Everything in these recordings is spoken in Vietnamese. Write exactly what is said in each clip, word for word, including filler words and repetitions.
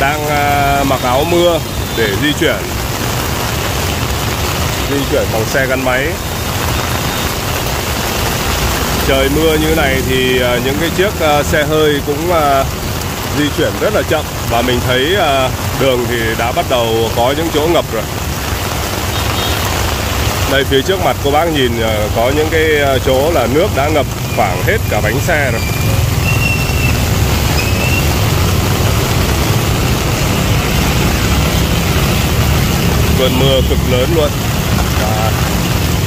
đang mặc áo mưa để di chuyển di chuyển bằng xe gắn máy. Trời mưa như này thì những cái chiếc xe hơi cũng di chuyển rất là chậm, và mình thấy đường thì đã bắt đầu có những chỗ ngập rồi. Đây phía trước mặt cô bác nhìn có những cái chỗ là nước đã ngập khoảng hết cả bánh xe rồi. Cơn mưa cực lớn luôn. Và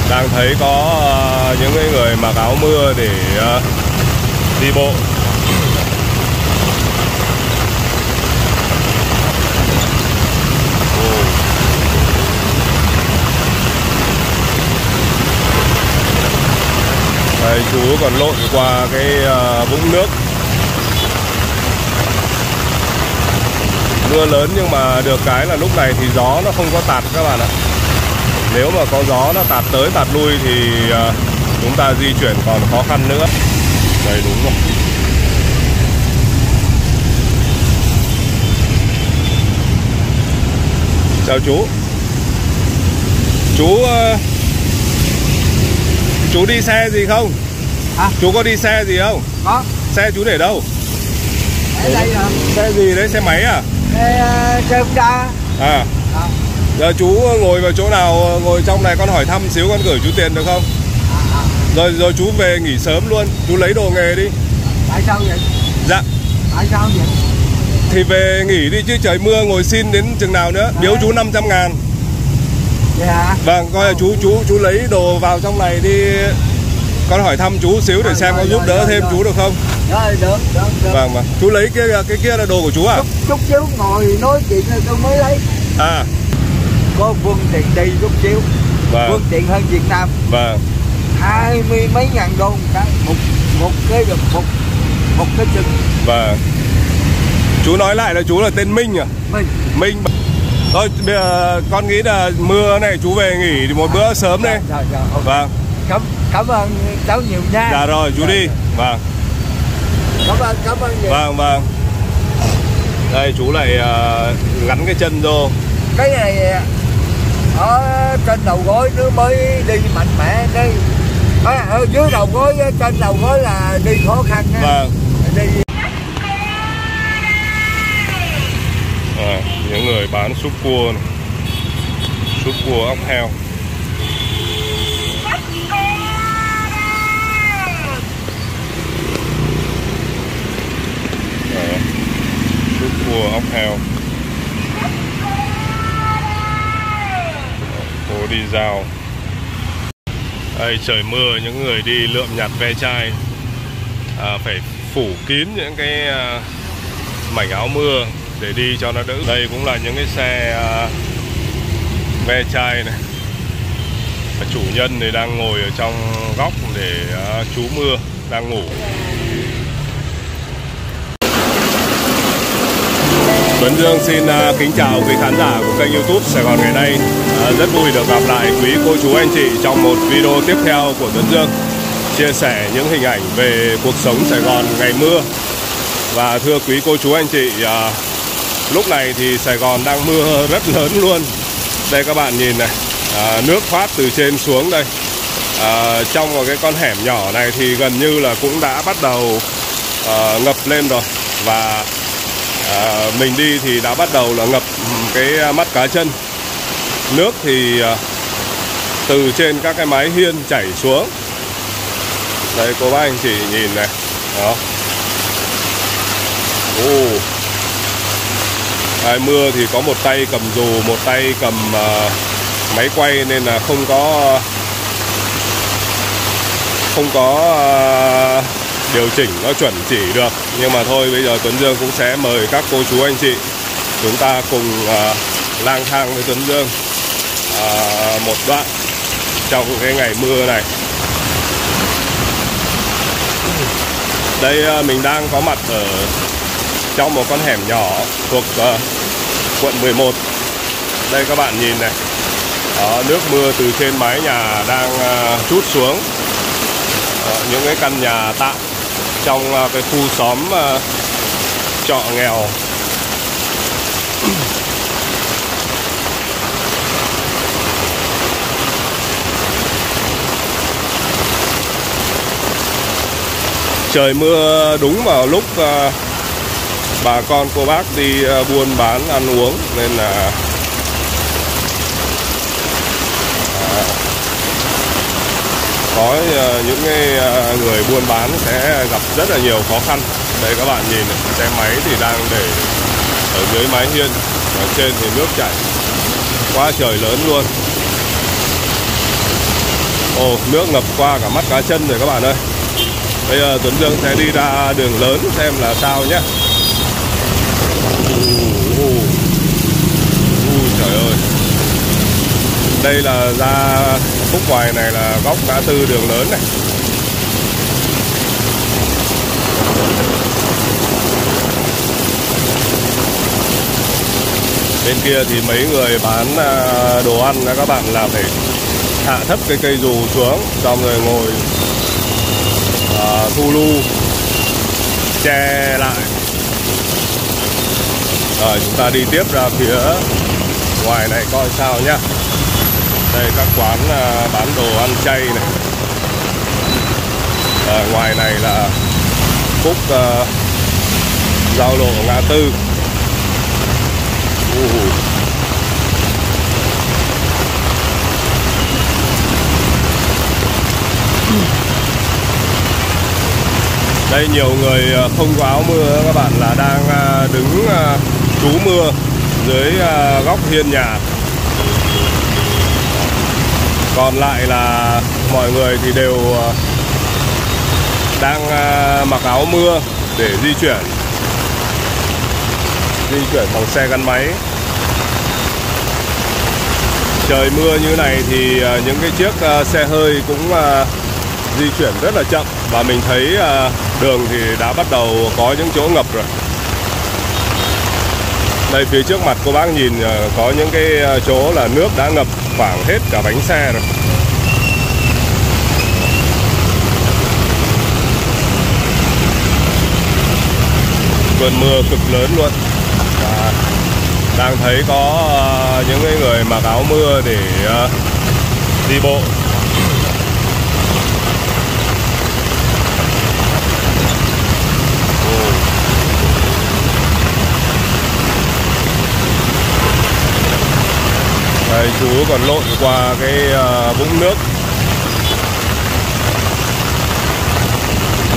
đang thấy có những cái người mặc áo mưa để đi bộ. Đây, chú còn lội qua cái vũng nước. Mưa lớn nhưng mà được cái là lúc này thì gió nó không có tạt các bạn ạ. Nếu mà có gió nó tạt tới tạt lui thì chúng ta di chuyển còn khó khăn nữa. Đây đúng rồi. Chào chú. Chú Chú đi xe gì không? Hả? Chú có đi xe gì không? Có. Xe chú để đâu? Để đây à? Xe gì đấy? Xe máy à? Xe Honda. À. À. Giờ chú ngồi vào chỗ nào? Ngồi trong này con hỏi thăm xíu, con gửi chú tiền được không? À, à. Rồi rồi chú về nghỉ sớm luôn. Chú lấy đồ nghề đi. Tại sao vậy? Dạ. Tại sao vậy? Thì về nghỉ đi chứ trời mưa ngồi xin đến chừng nào nữa. Biếu chú năm trăm ngàn. Dạ. Vâng, coi là chú chú chú lấy đồ vào trong này đi, con hỏi thăm chú xíu để rồi, xem có giúp rồi, đỡ rồi, thêm rồi. Chú được không? Rồi, được, được, được. Vâng, vâng. Chú lấy cái cái kia là đồ của chú à? Chút, chút xíu ngồi nói chuyện rồi tôi mới lấy. À. Có phương tiện đi chút xíu. Vâng. Phương tiện hơn Việt Nam. Vâng. Hai mươi mấy ngàn đô một cái, một một cái được một một cái chừng. Vâng. Chú nói lại là chú là tên Minh à? Minh. Minh. Thôi bây giờ con nghĩ là mưa này chú về nghỉ thì một à, bữa sớm đi. Dạ, dạ, okay. Vâng. Cảm, cảm ơn cháu nhiều nha. Dạ rồi chú dạ, đi. Dạ. Vâng. Cảm ơn, cảm ơn nhiều. Vâng, vâng. Đây chú lại uh, gắn cái chân vô. Cái này ở trên đầu gối nó mới đi mạnh mẽ đi. Ở, ở dưới đầu gối, trên đầu gối là đi khó khăn. Vâng. Đi. À, những người bán súp cua này. Súp cua ốc heo. À, súp cua ốc heo. Cô đi giao. Đây trời mưa, những người đi lượm nhặt ve chai à, phải phủ kín những cái à, mảnh áo mưa để đi cho nó đỡ. Đây cũng là những cái xe uh, ve chai này. Và chủ nhân thì đang ngồi ở trong góc để uh, trú mưa, đang ngủ. Tuấn Dương xin uh, kính chào quý khán giả của kênh YouTube Sài Gòn Ngày Nay. Uh, rất vui được gặp lại quý cô chú anh chị trong một video tiếp theo của Tuấn Dương, chia sẻ những hình ảnh về cuộc sống Sài Gòn ngày mưa. Và thưa quý cô chú anh chị, uh, lúc này thì Sài Gòn đang mưa rất lớn luôn. Đây các bạn nhìn này, à, nước thoát từ trên xuống đây. À, trong một cái con hẻm nhỏ này thì gần như là cũng đã bắt đầu à, ngập lên rồi. Và à, mình đi thì đã bắt đầu là ngập cái mắt cá chân. Nước thì à, từ trên các cái mái hiên chảy xuống. Đây cô bác anh chị nhìn này. Đó. Ồ. À, mưa thì có một tay cầm dù, một tay cầm uh, máy quay nên là không có không có uh, điều chỉnh nó chuẩn chỉ được. Nhưng mà thôi bây giờ Tuấn Dương cũng sẽ mời các cô chú anh chị chúng ta cùng uh, lang thang với Tuấn Dương uh, một đoạn trong cái ngày mưa này. Đây uh, mình đang có mặt ở trong một con hẻm nhỏ thuộc uh, quận mười một. Đây các bạn nhìn này. Đó, nước mưa từ trên mái nhà đang uh, trút xuống. Đó, những cái căn nhà tạm trong uh, cái khu xóm uh, trọ nghèo Trời mưa đúng vào lúc bà con cô bác đi buôn bán ăn uống, nên là có những cái người buôn bán sẽ gặp rất là nhiều khó khăn. Đây các bạn nhìn, xe máy thì đang để ở dưới mái hiên, ở trên thì nước chảy quá trời lớn luôn. Ồ, nước ngập qua cả mắt cá chân rồi các bạn ơi. Bây giờ Tuấn Dương sẽ đi ra đường lớn xem là sao nhé. Ui trời ơi, đây là ra khúc ngoài này là góc ngã tư đường lớn này. Bên kia thì mấy người bán đồ ăn đó các bạn, là phải hạ thấp cái cây dù xuống, xong rồi ngồi uh, thu lu che lại. Rồi chúng ta đi tiếp ra phía ngoài này coi sao nhá. Đây các quán uh, bán đồ ăn chay này. Ở ngoài này là khúc uh, giao lộ ngã tư. Uh. Đây nhiều người không có áo mưa các bạn, là đang đứng trú mưa dưới góc hiên nhà. Còn lại là mọi người thì đều đang mặc áo mưa để di chuyển di chuyển bằng xe gắn máy. Trời mưa như này thì những cái chiếc xe hơi cũng di chuyển rất là chậm, và mình thấy đường thì đã bắt đầu có những chỗ ngập rồi. Đây phía trước mặt cô bác nhìn, có những cái chỗ là nước đã ngập khoảng hết cả bánh xe rồi. Cơn mưa cực lớn luôn. Và đang thấy có những người mặc áo mưa để đi bộ. Đây, chú còn lội qua cái vũng nước.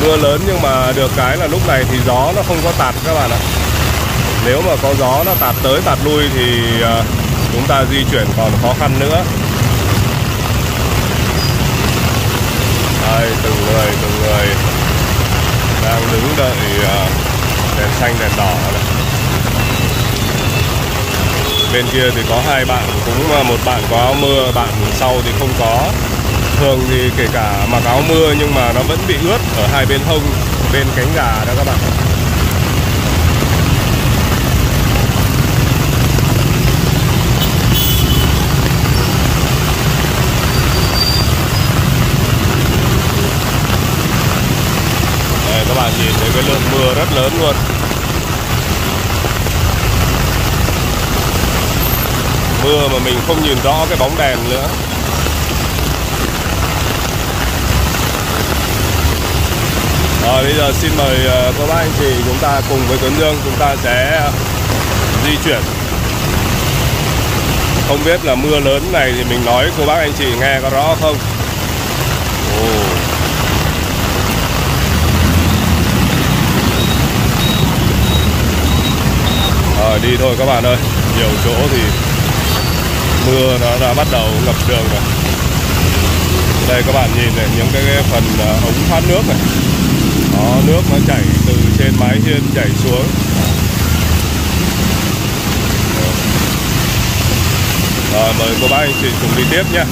Mưa lớn nhưng mà được cái là lúc này thì gió nó không có tạt các bạn ạ. Nếu mà có gió nó tạt tới tạt lui thì chúng ta di chuyển còn khó khăn nữa. Đây, từng người từng người đang đứng đợi đèn xanh đèn đỏ này. Bên kia thì có hai bạn, cũng một bạn có áo mưa, bạn sau thì không có. Thường thì kể cả mặc áo mưa nhưng mà nó vẫn bị ướt ở hai bên hông, bên cánh gà đó các bạn. Đây, các bạn nhìn thấy cái lượng mưa rất lớn luôn. Mưa mà mình không nhìn rõ cái bóng đèn nữa. Rồi bây giờ xin mời các bác anh chị chúng ta cùng với Tuấn Dương, chúng ta sẽ di chuyển. Không biết là mưa lớn này thì mình nói cô bác anh chị nghe có rõ không? Ồ. Rồi đi thôi các bạn ơi, nhiều chỗ thì mưa nó đã bắt đầu ngập đường rồi. Đây các bạn nhìn này, những cái phần ống thoát nước này, đó, nước nó chảy từ trên mái hiên chảy xuống. Rồi mời cô bác anh chị cùng đi tiếp nhé.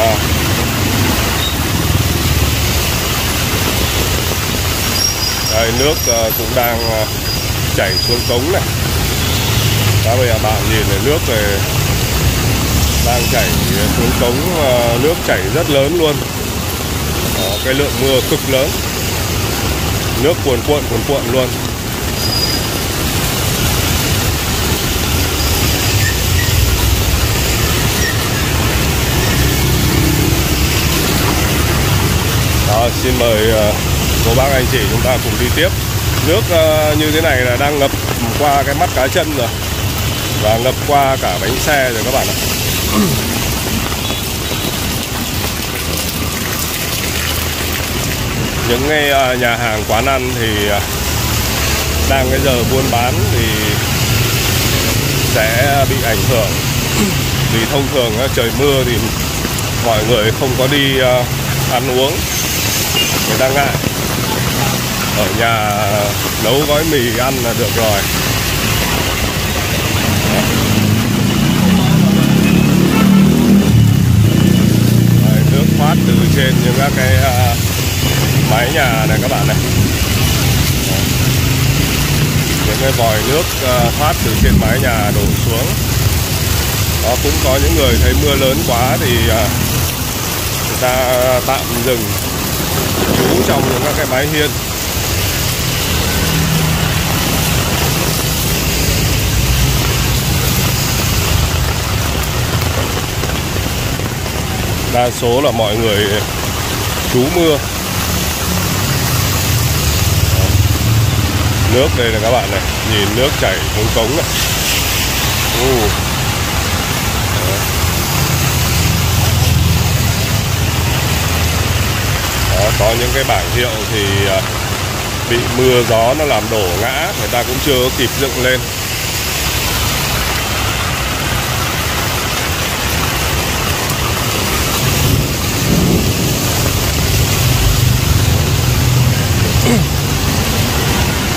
À. Đây, nước cũng đang chảy xuống cống này. Các bạn nhìn này, nước này đang chảy xuống cống, nước chảy rất lớn luôn. Đó, cái lượng mưa cực lớn, nước cuồn cuộn cuồn cuộn luôn. Đó, xin mời cô bác anh chị chúng ta cùng đi tiếp. Nước như thế này là đang ngập qua cái mắt cá chân rồi, và ngập qua cả bánh xe rồi các bạn ạ. Những cái nhà hàng quán ăn thì đang cái giờ buôn bán thì sẽ bị ảnh hưởng, vì thông thường trời mưa thì mọi người không có đi ăn uống, người ta ngại, ở nhà nấu gói mì ăn là được rồi. Đấy, nước thoát từ trên những các cái uh, mái nhà này các bạn này. Đấy, những cái vòi nước uh, thoát từ trên mái nhà đổ xuống. Đó, cũng có những người thấy mưa lớn quá thì uh, người ta tạm dừng trú trong những các cái mái hiên. Đa số là mọi người trú mưa. Nước đây là các bạn này, nhìn nước chảy xuống cống này. Uh. Đó, có những cái bảng hiệu thì bị mưa gió nó làm đổ ngã, người ta cũng chưa kịp dựng lên.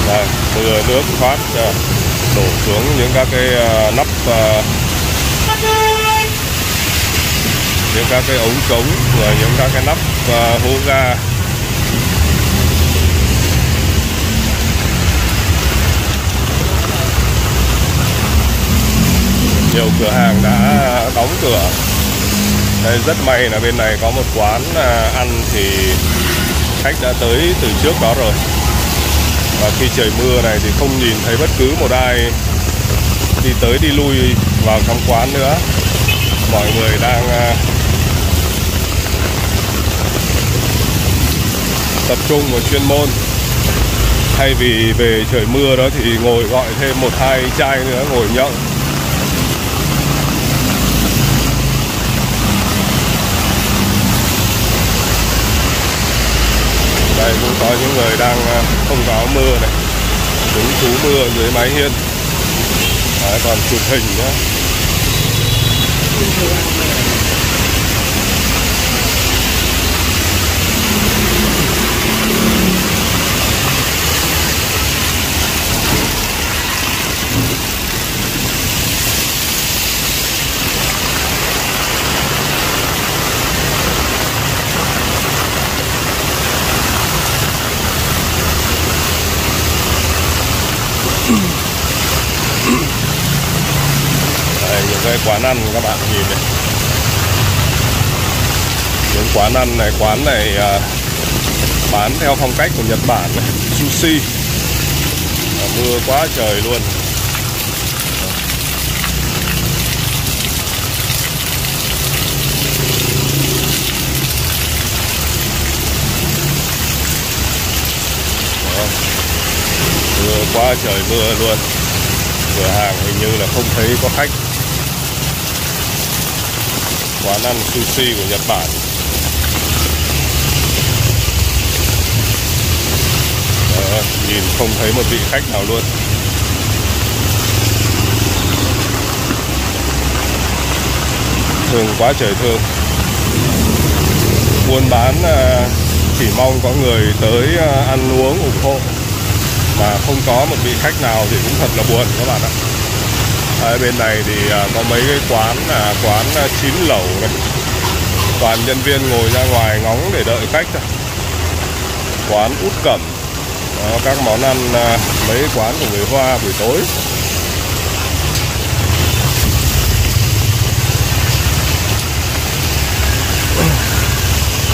Đây, mưa nước thoát đổ xuống những các cái nắp, những các cái ống cống, rồi những các cái nắp hố ga. Nhiều cửa hàng đã đóng cửa. Đây, rất may là bên này có một quán ăn thì khách đã tới từ trước đó rồi. Và khi trời mưa này thì không nhìn thấy bất cứ một ai đi tới đi lui vào trong quán nữa. Mọi người đang tập trung vào chuyên môn. Thay vì về trời mưa đó thì ngồi gọi thêm một hai chai nữa ngồi nhậu. Đây cũng có những người đang không có áo mưa này, đứng trú mưa dưới mái hiên. Đấy, còn chụp hình nữa. Cái quán ăn các bạn nhìn này, những quán ăn này, quán này à, bán theo phong cách của Nhật Bản này, sushi. À, mưa quá trời luôn. À, mưa quá trời mưa luôn. Cửa hàng hình như là không thấy có khách. Quán ăn sushi của Nhật Bản. Đó, nhìn không thấy một vị khách nào luôn. Thương quá trời thương. Buôn bán chỉ mong có người tới ăn uống ủng hộ, mà không có một vị khách nào thì cũng thật là buồn các bạn ạ. Ở bên này thì có mấy cái quán là quán chín lẩu này, toàn nhân viên ngồi ra ngoài ngóng để đợi khách thôi. Quán út cẩm, đó, các món ăn mấy quán của người Hoa buổi tối.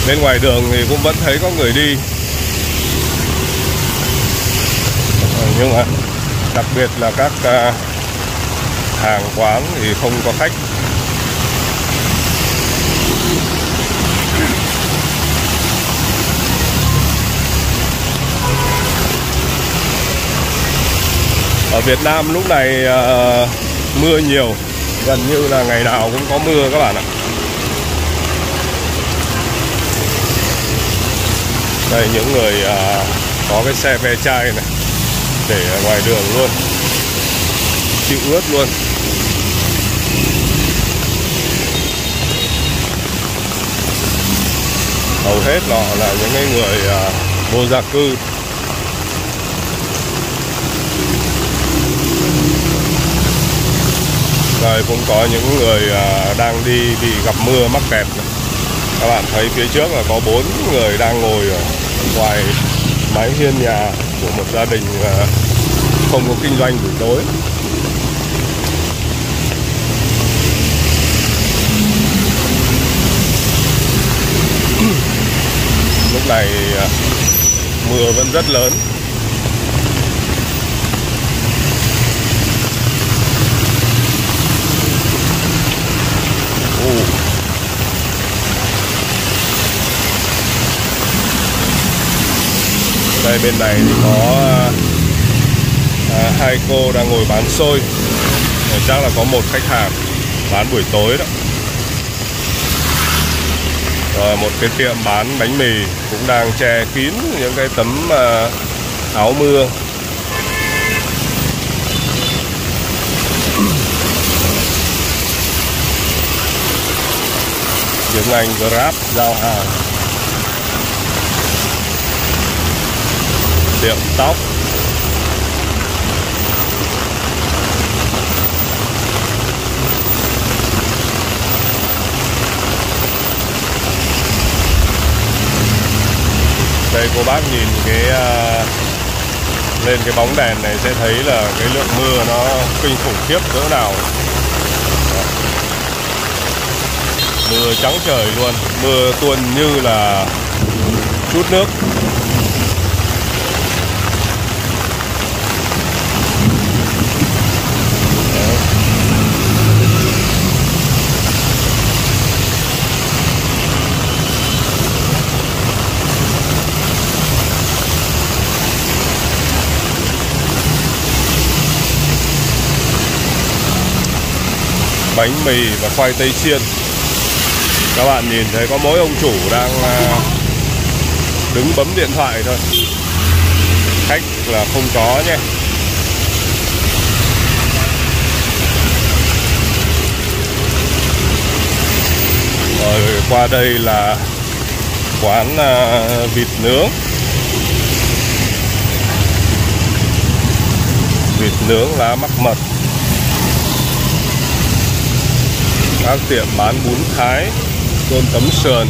bên ngoài đường thì cũng vẫn thấy có người đi. Nhưng mà đặc biệt là các hàng quán thì không có khách. Ở Việt Nam lúc này uh, mưa nhiều, gần như là ngày nào cũng có mưa các bạn ạ. Đây những người uh, có cái xe ve chai này để ngoài đường luôn, chịu ướt luôn. Hầu hết họ là những cái người uh, vô gia cư. Rồi cũng có những người đang đi bị gặp mưa mắc kẹt. Các bạn thấy phía trước là có bốn người đang ngồi ở ngoài mái hiên nhà của một gia đình không có kinh doanh buổi tối. Lúc này mưa vẫn rất lớn. Đây bên này thì có à, hai cô đang ngồi bán xôi. Chắc là có một khách hàng bán buổi tối đó. Rồi một cái tiệm bán bánh mì cũng đang che kín những cái tấm à, áo mưa. Những anh Grab giao hàng, tiệm tóc. Đây cô bác nhìn cái uh, lên cái bóng đèn này sẽ thấy là cái lượng mưa nó kinh khủng khiếp cỡ nào. Mưa trắng trời luôn, mưa tuôn như là chút nước. Bánh mì và khoai tây chiên. Các bạn nhìn thấy có mỗi ông chủ đang đứng bấm điện thoại thôi. Khách là không có nhé. Rồi qua đây là quán vịt nướng. Vịt nướng lá mắc mật. Các tiệm bán bún Thái, cơm tấm sườn.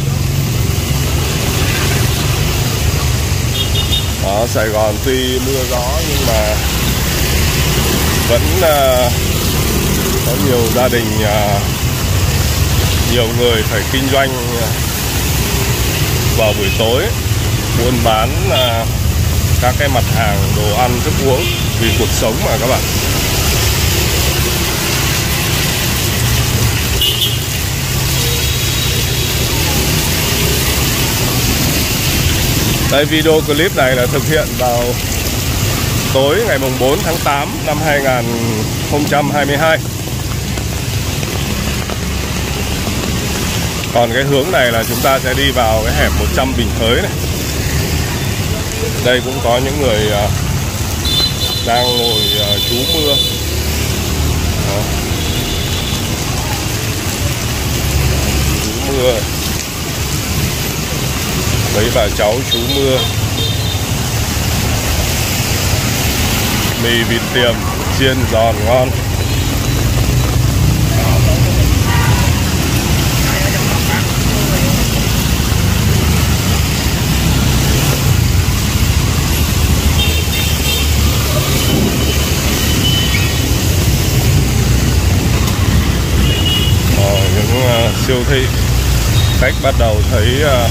Ở Sài Gòn tuy mưa gió nhưng mà vẫn uh, có nhiều gia đình, uh, nhiều người phải kinh doanh vào buổi tối, buôn bán uh, các cái mặt hàng đồ ăn thức uống vì cuộc sống mà các bạn. Đây, video clip này là thực hiện vào tối ngày bốn tháng tám năm hai nghìn không trăm hai mươi hai. Còn cái hướng này là chúng ta sẽ đi vào cái hẻm một trăm Bình Thới này. Đây cũng có những người đang ngồi trú mưa. Trú mưa. Mấy bà cháu trú mưa. Mì vịt tiềm chiên giòn ngon. Ở những uh, siêu thị, khách bắt đầu thấy uh,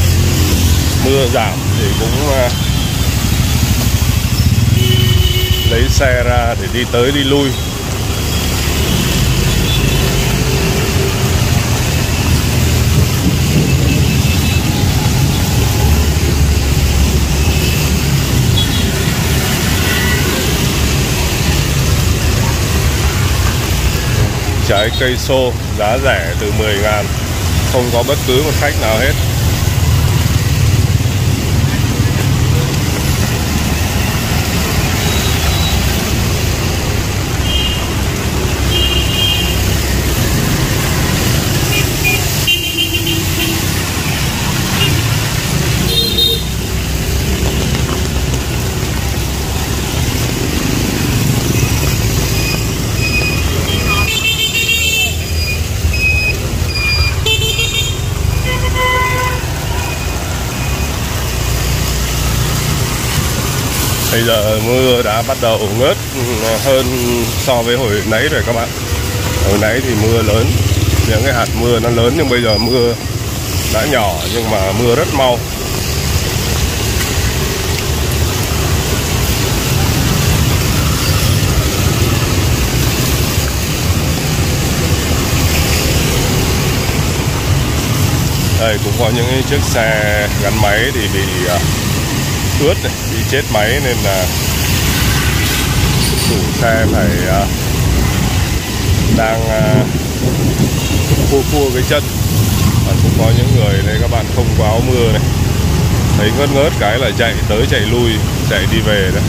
mưa giảm thì cũng lấy xe ra để đi tới đi lui. Trái cây xô giá rẻ từ mười ngàn, không có bất cứ một khách nào hết. Bây giờ mưa đã bắt đầu ngớt hơn so với hồi nãy rồi các bạn. Hồi nãy thì mưa lớn, những cái hạt mưa nó lớn, nhưng bây giờ mưa đã nhỏ nhưng mà mưa rất mau. Đây cũng có những chiếc xe gắn máy thì bị ướt này, bị chết máy, nên là chủ xe phải uh, đang uh, cua cua cái chân. Và cũng có những người này các bạn không có áo mưa này, thấy ngớt ngớt cái là chạy tới chạy lui, chạy đi về đó.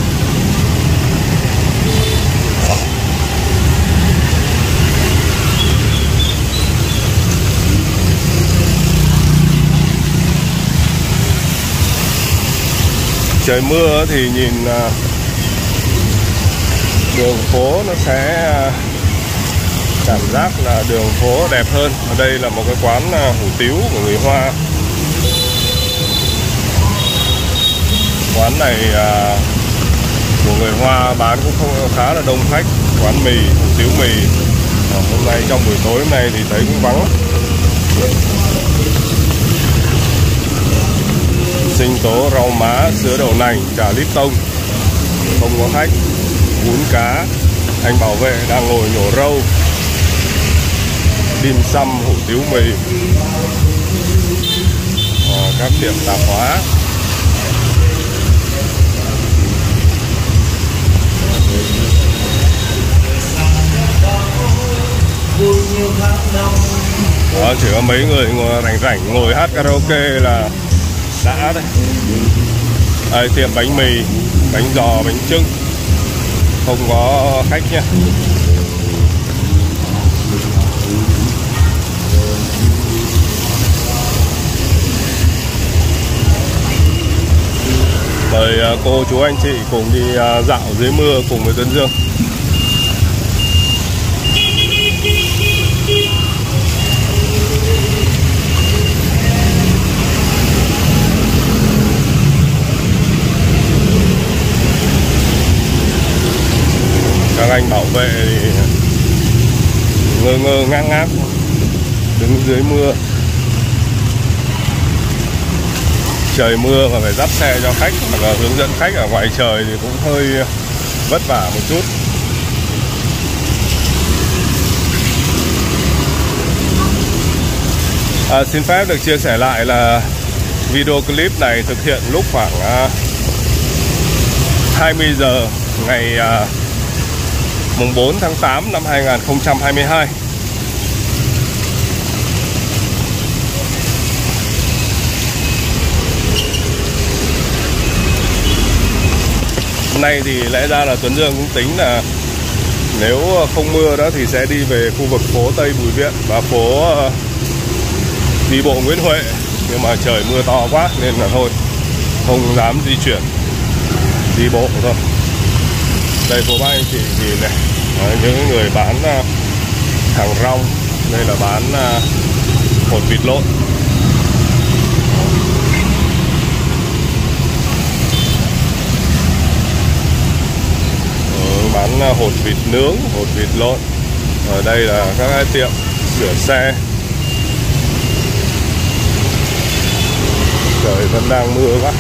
Trời mưa thì nhìn đường phố nó sẽ cảm giác là đường phố đẹp hơn. Ở đây là một cái quán hủ tiếu của người Hoa. Quán này của người Hoa bán cũng không khá là đông khách. Quán mì, hủ tiếu mì. Hôm nay trong buổi tối hôm nay thì thấy cũng vắng. Sinh tố, rau má, sữa đậu nành, chả lít tông, không có khách. Bún cá, anh bảo vệ đang ngồi nhổ râu. Dim sum, hủ tiếu mì, à, các điểm tạp hóa. Đó, chỉ có mấy người ngồi rảnh rảnh ngồi hát karaoke là đã đây. Đây, tiệm bánh mì, bánh giò, bánh chưng, không có khách nha. Mời cô chú anh chị cùng đi dạo dưới mưa cùng với Tuấn Dương. Các anh bảo vệ ngơ ngơ ngang ngác đứng dưới mưa. Trời mưa mà phải dắt xe cho khách hoặc là hướng dẫn khách ở ngoài trời thì cũng hơi vất vả một chút. À, xin phép được chia sẻ lại là video clip này thực hiện lúc khoảng hai mươi giờ ngày mùng bốn tháng tám năm hai nghìn không trăm hai mươi hai. Hôm nay thì lẽ ra là Tuấn Dương cũng tính là nếu không mưa đó thì sẽ đi về khu vực phố Tây Bùi Viện và phố đi bộ Nguyễn Huệ, nhưng mà trời mưa to quá nên là thôi không dám di chuyển, đi bộ thôi. Đây phố ba anh chị nhìn này, đấy, những người bán uh, hàng rong, đây là bán uh, hột vịt lộn. Ừ, bán uh, hột vịt nướng, hột vịt lộn. Ở đây là các tiệm sửa xe. Trời vẫn đang mưa quá.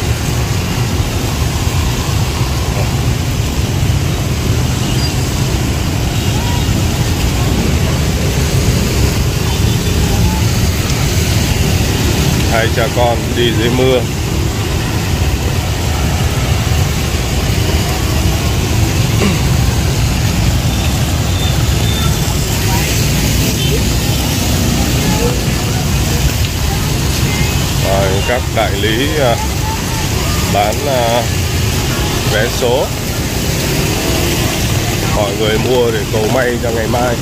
Hai cha con đi dưới mưa. Rồi các đại lý bán vé số, mọi người mua để cầu may cho ngày mai.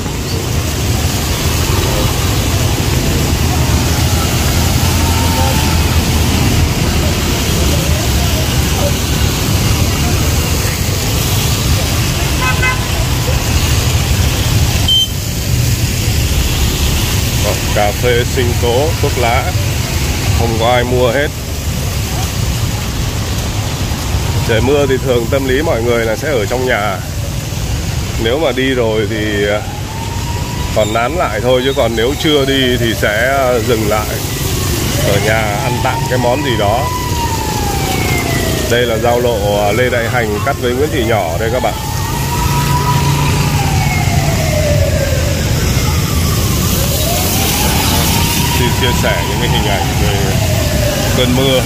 Cà phê, sinh tố, thuốc lá không có ai mua hết. Trời mưa thì thường tâm lý mọi người là sẽ ở trong nhà. Nếu mà đi rồi thì còn nán lại thôi, chứ còn nếu chưa đi thì sẽ dừng lại ở nhà ăn tạm cái món gì đó. Đây là giao lộ Lê Đại Hành cắt với Nguyễn Thị Nhỏ đây các bạn. Chia sẻ những cái hình ảnh về cơn mưa.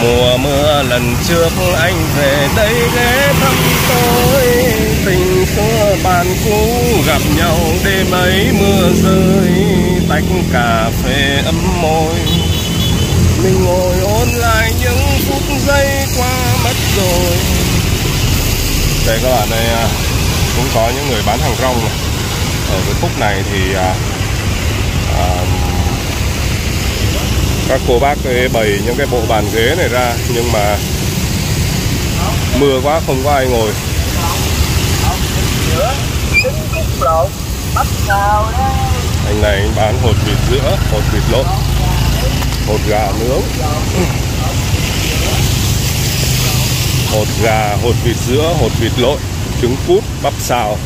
Mùa mưa lần trước anh về đây ghé thăm tôi, tình xưa bàn cũ gặp nhau đêm ấy mưa rơi, tách cà phê ấm môi mình ngồi ôn lại những phút giây qua mất rồi. Đây các bạn, đây cũng có những người bán hàng rong này. Ở cái khúc này thì à, à, các cô bác bày những cái bộ bàn ghế này ra, nhưng mà mưa quá không có ai ngồi. Anh này anh bán hột vịt giữa, hột vịt lộn, hột gà nướng, hột gà, hột vịt sữa, hột vịt lộn, trứng cút, bắp xào.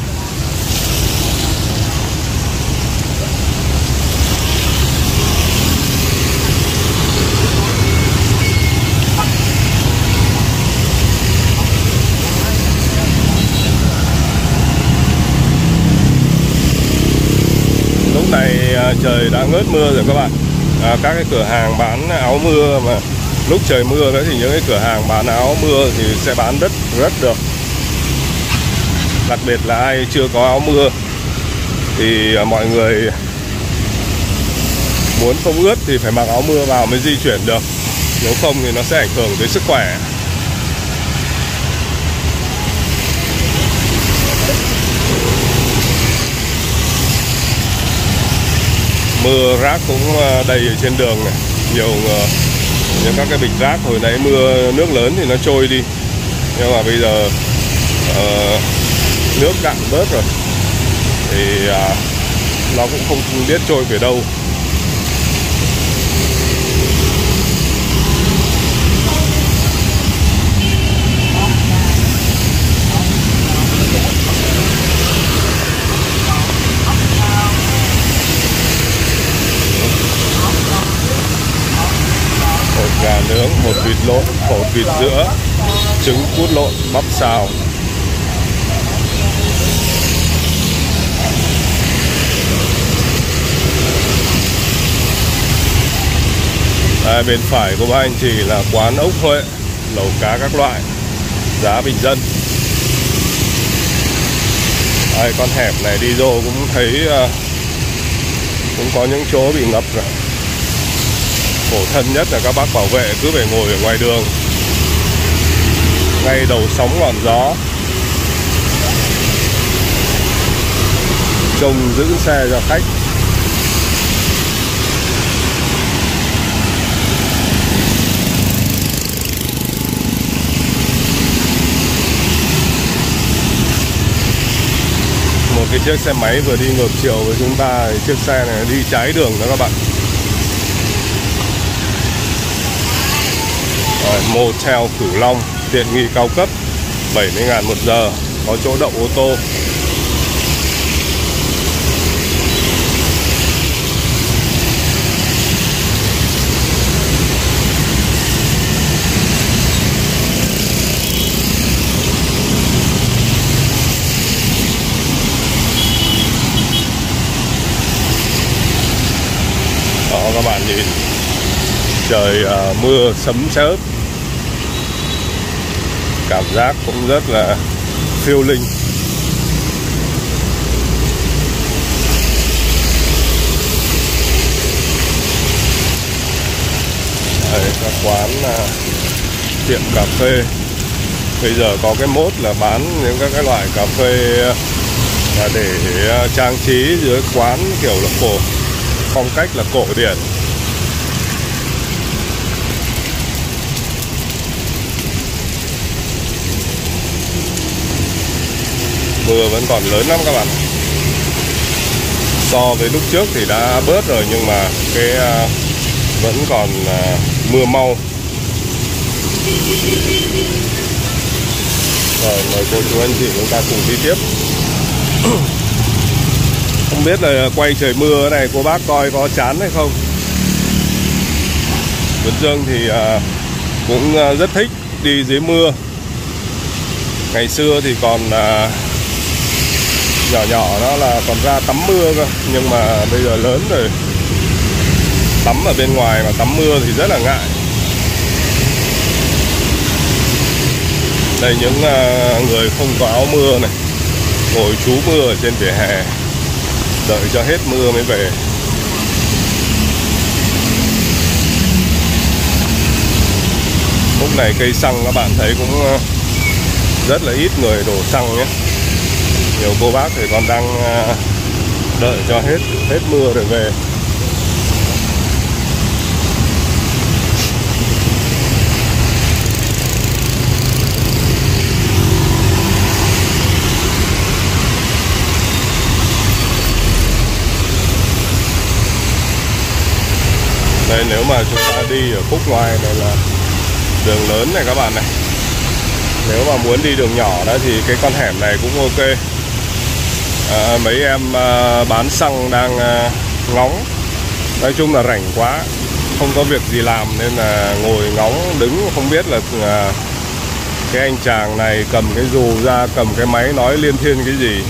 Lúc này trời đã ngớt mưa rồi các bạn. À, các cái cửa hàng bán áo mưa mà lúc trời mưa đó thì những cái cửa hàng bán áo mưa thì sẽ bán rất rất được. Đặc biệt là ai chưa có áo mưa thì mọi người muốn không ướt thì phải mặc áo mưa vào mới di chuyển được, nếu không thì nó sẽ ảnh hưởng tới sức khỏe. Mưa rác cũng đầy ở trên đường này, nhiều những các cái bịch rác. Hồi nãy mưa nước lớn thì nó trôi đi, nhưng mà bây giờ uh, nước cạn bớt rồi thì uh, nó cũng không biết trôi về đâu. Gà nướng, hột vịt lộn, hột vịt giữa, trứng cút lộn, bắp xào. À, bên phải của ba anh chị là quán ốc Huệ, lẩu cá các loại, giá bình dân. À, con hẻm này đi vô cũng thấy cũng có những chỗ bị ngập rồi. Khổ thân nhất là các bác bảo vệ cứ phải ngồi ở ngoài đường ngay đầu sóng ngọn gió, trông giữ xe cho khách. Một cái chiếc xe máy vừa đi ngược chiều với chúng ta, chiếc xe này đi trái đường đó các bạn. Motel Cửu Long, tiện nghi cao cấp, bảy mươi nghìn một giờ, có chỗ đậu ô tô. Đó các bạn nhìn, trời à, mưa sấm chớp, cảm giác cũng rất là phiêu linh. Đấy, các quán à, tiệm cà phê bây giờ có cái mốt là bán những các cái loại cà phê à, để à, trang trí dưới quán, kiểu là cổ, phong cách là cổ điển. Mưa vẫn còn lớn lắm các bạn. So với lúc trước thì đã bớt rồi, nhưng mà cái uh, vẫn còn uh, mưa mau. Rồi, mời cô chú anh chị chúng ta cùng đi tiếp. Không biết là quay trời mưa này cô bác coi có chán hay không. Tuấn Dương thì uh, cũng uh, rất thích đi dưới mưa. Ngày xưa thì còn uh, nhỏ nhỏ đó là còn ra tắm mưa cơ, nhưng mà bây giờ lớn rồi, tắm ở bên ngoài mà tắm mưa thì rất là ngại. Đây những uh, người không có áo mưa này ngồi trú mưa ở trên vỉa hè, đợi cho hết mưa mới về. Lúc này cây xăng các bạn thấy cũng uh, rất là ít người đổ xăng nhé. Nhiều cô bác thì còn đang đợi cho hết hết mưa rồi về. Đây, nếu mà chúng ta đi ở khúc ngoài này là đường lớn này các bạn này. Nếu mà muốn đi đường nhỏ đó thì cái con hẻm này cũng ok. À, mấy em à, bán xăng đang à, ngóng. Nói chung là rảnh quá, không có việc gì làm nên là ngồi ngóng đứng. Không biết là à, cái anh chàng này cầm cái dù ra, cầm cái máy nói liên thiên cái gì.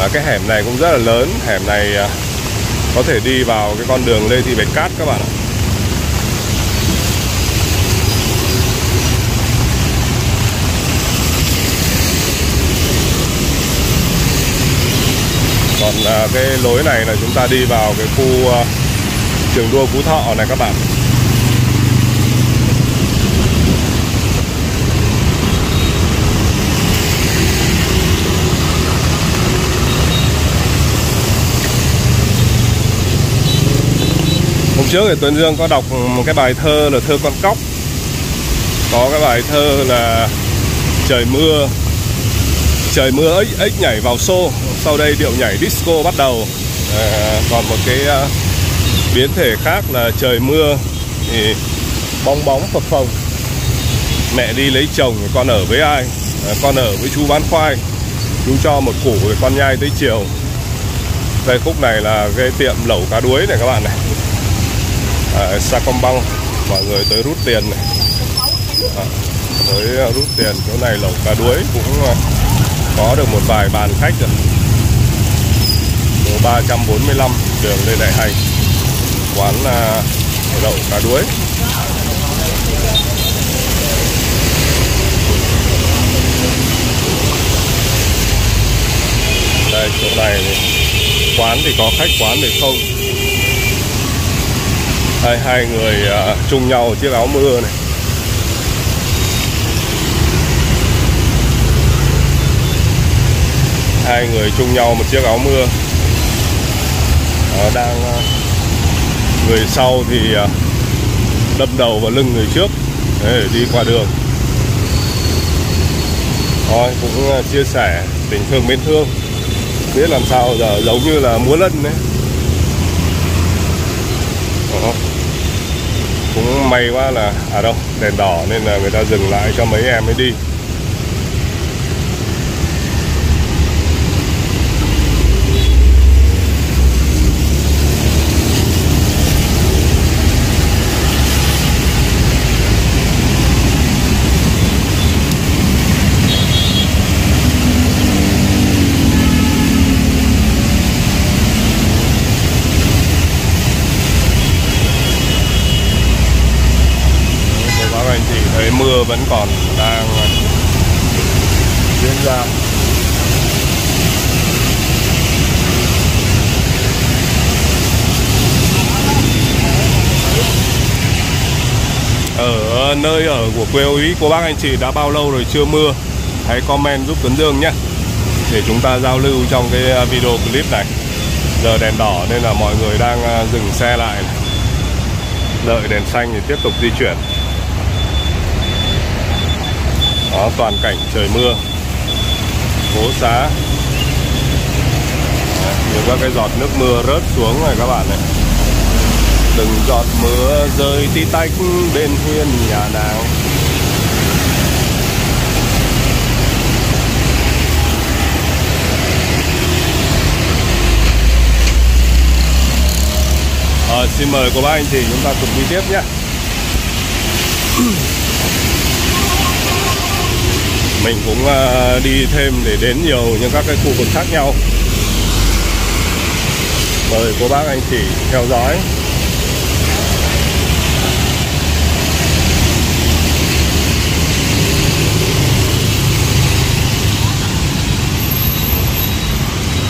à, Cái hẻm này cũng rất là lớn. Hẻm này à, có thể đi vào cái con đường Lê Thị Bạch Cát các bạn ạ. Còn cái lối này là chúng ta đi vào cái khu uh, trường đua Phú Thọ này các bạn. Hôm trước thì Tuấn Dương có đọc một cái bài thơ là Thơ Con Cóc. Có cái bài thơ là trời mưa, trời mưa ếch, ếch nhảy vào xô, sau đây điệu nhảy disco bắt đầu. À, còn một cái à, biến thể khác là trời mưa thì bong bóng phập phồng, mẹ đi lấy chồng con ở với ai, à, con ở với chú bán khoai, chú cho một củ rồi con nhai tới chiều. Đây, khúc này là cái tiệm lẩu cá đuối này các bạn này, à, Sacombank, mọi người tới rút tiền này, à, tới rút tiền. Chỗ này lẩu cá đuối cũng à, có được một vài bàn khách rồi. Số ba trăm bốn mươi lăm đường Lê Đại Hành, quán là lẩu cá đuối. Đây, chỗ này quán thì có khách quán thì không. Đây, hai người uh, chung nhau chiếc áo mưa này. Hai người chung nhau một chiếc áo mưa. Đó, đang người sau thì đâm đầu vào lưng người trước. Đấy, đi qua đường. Thôi, cũng chia sẻ tình thương mến thương. Biết làm sao giờ, giống như là múa lân đấy. Đó. Cũng may quá là à đâu đèn đỏ nên là người ta dừng lại cho mấy em mới đi. vẫn còn đang diễn ra. Ở nơi ở của quê úy của bác anh chị đã bao lâu rồi chưa mưa? Hãy comment giúp Tuấn Dương nhé, để chúng ta giao lưu trong cái video clip này. Giờ đèn đỏ nên là mọi người đang dừng xe lại, đợi đèn xanh thì tiếp tục di chuyển. Đó, toàn cảnh trời mưa, phố xá, nhiều các cái giọt nước mưa rớt xuống này các bạn này. Từng giọt mưa rơi tí tách bên hiên nhà nào. Ờ, xin mời cô bác anh chị chúng ta cùng đi tiếp nhé. Mình cũng đi thêm để đến nhiều những các cái khu vực khác nhau. Mời cô bác anh chị theo dõi.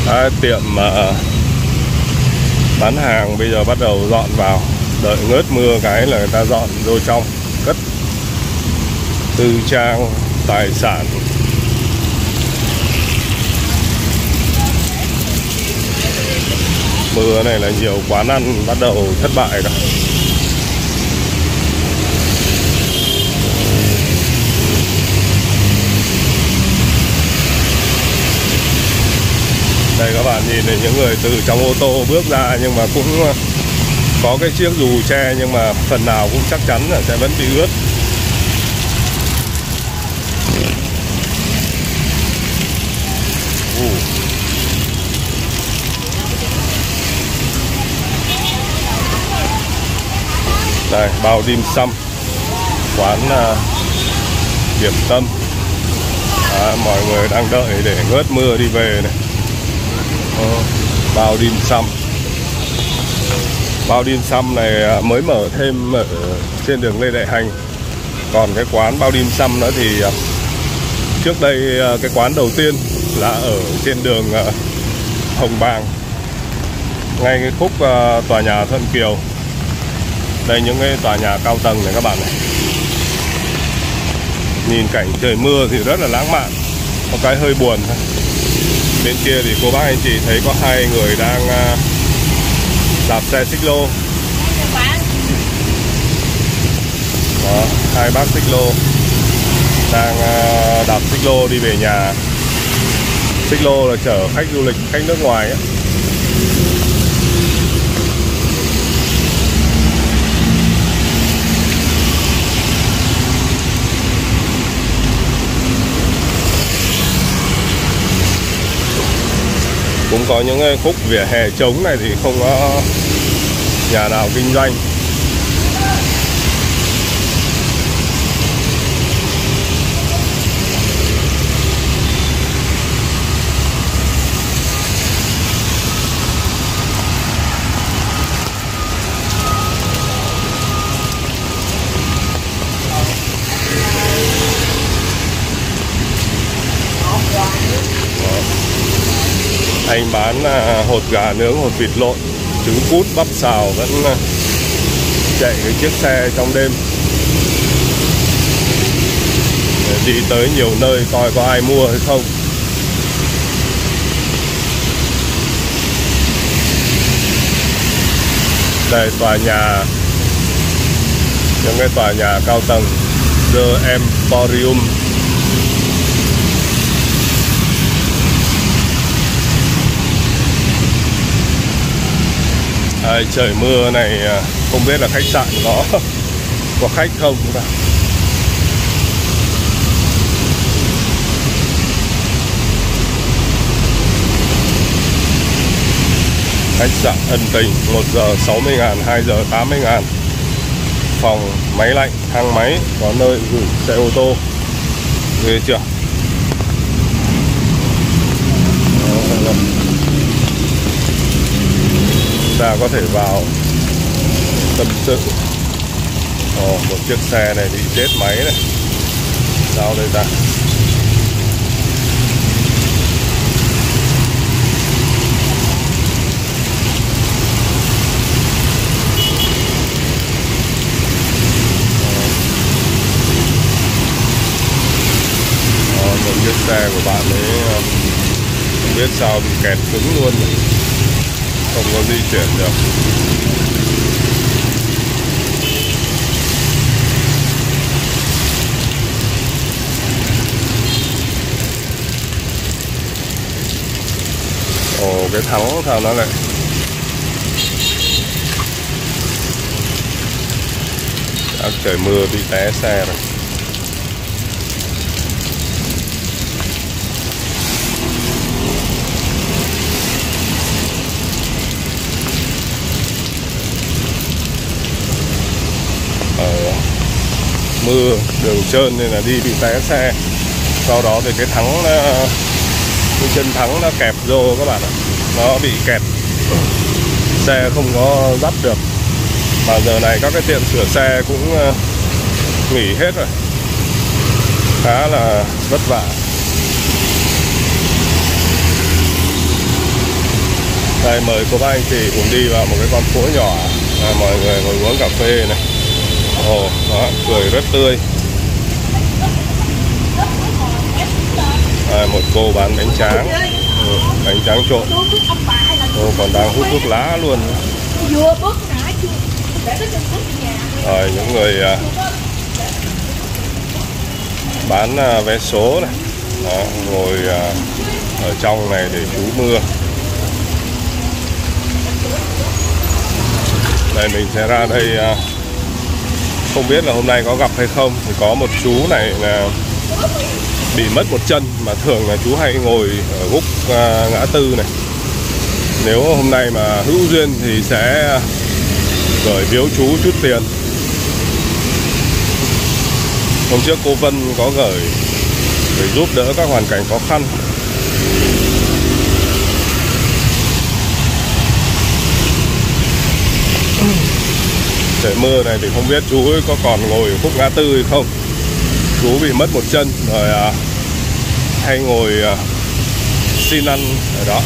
Đấy, tiệm uh, bán hàng bây giờ bắt đầu dọn vào, đợi ngớt mưa cái là người ta dọn vô trong cất tư trang tài sản. Mưa này là nhiều quán ăn bắt đầu thất bại rồi. Đây các bạn nhìn thấy những người từ trong ô tô bước ra, nhưng mà cũng có cái chiếc dù che, nhưng mà phần nào cũng chắc chắn là sẽ vẫn bị ướt. Đây, bao dim sum, quán điểm tâm. Đó, mọi người đang đợi để ngớt mưa đi về này. Bao dim sum, bao dim sum này mới mở thêm ở trên đường Lê Đại Hành. Còn cái quán bao dim sum nữa thì trước đây cái quán đầu tiên là ở trên đường Hồng Bàng, ngay cái khúc tòa nhà Thuận Kiều. Đây, những cái tòa nhà cao tầng này các bạn này. Nhìn cảnh trời mưa thì rất là lãng mạn, có cái hơi buồn thôi. Bên kia thì cô bác anh chị thấy có hai người đang đạp xe xích lô. Đó, hai bác xích lô đang đạp xích lô đi về nhà. Xích lô là chở khách du lịch, khách nước ngoài ấy. Cũng có những khúc vỉa hè trống này thì không có nhà nào kinh doanh. Anh bán hột gà nướng, hột vịt lộn, trứng cút, bắp xào, vẫn chạy cái chiếc xe trong đêm để đi tới nhiều nơi coi có ai mua hay không. Đây, tòa nhà, những cái tòa nhà cao tầng The Emporium. À, trời mưa này không biết là khách sạn có có khách không các bạn. Khách sạn Ân Tình, một giờ sáu mươi ngàn, hai giờ tám mươi ngàn. Phòng máy lạnh, thang máy, có nơi gửi xe ô tô. Ghê chưa? Đó, ta có thể vào tâm sự. Ồ, một chiếc xe này bị chết máy này. Sao đây ta? Cái xe của bạn ấy không biết sao bị kẹt cứng luôn, không có di chuyển được. Ồ, cái thắng thằng nó lại đã trời mưa bị té xe rồi. Mưa đường trơn nên là đi bị té xe, sau đó thì cái thắng nó, cái chân thắng nó kẹp vô các bạn ạ, nó bị kẹp, xe không có dắt được. Mà giờ này các cái tiệm sửa xe cũng nghỉ hết rồi, khá là vất vả. Đây, mời cô bác anh chị cùng đi vào một cái con phố nhỏ, à, mọi người ngồi uống cà phê này. Ồ, đó, cười rất tươi. À, một cô bán bánh tráng, ừ, bánh tráng trộn. Cô còn đang hút thuốc lá luôn. Rồi, những người à, bán à, vé số này, đó, ngồi à, ở trong này để trú mưa. Đây, mình sẽ ra đây. À, không biết là hôm nay có gặp hay không, thì có một chú này là bị mất một chân, mà thường là chú hay ngồi ở gốc ngã tư này. Nếu hôm nay mà hữu duyên thì sẽ gửi biếu chú chút tiền. Hôm trước cô Vân có gửi để giúp đỡ các hoàn cảnh khó khăn. Trời mưa này thì không biết chú ấy có còn ngồi ở khúc ngã tư hay không. Chú bị mất một chân rồi à, hay ngồi à, xin ăn ở đó.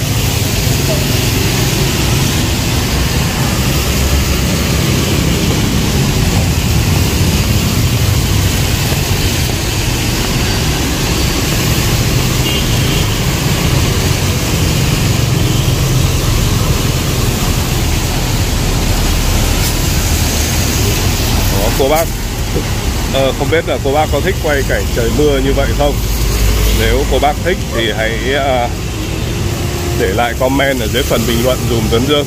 Cô bác, ờ, không biết là cô bác có thích quay cảnh trời mưa như vậy không? Nếu cô bác thích thì hãy à, để lại comment ở dưới phần bình luận dùm Tuấn Dương.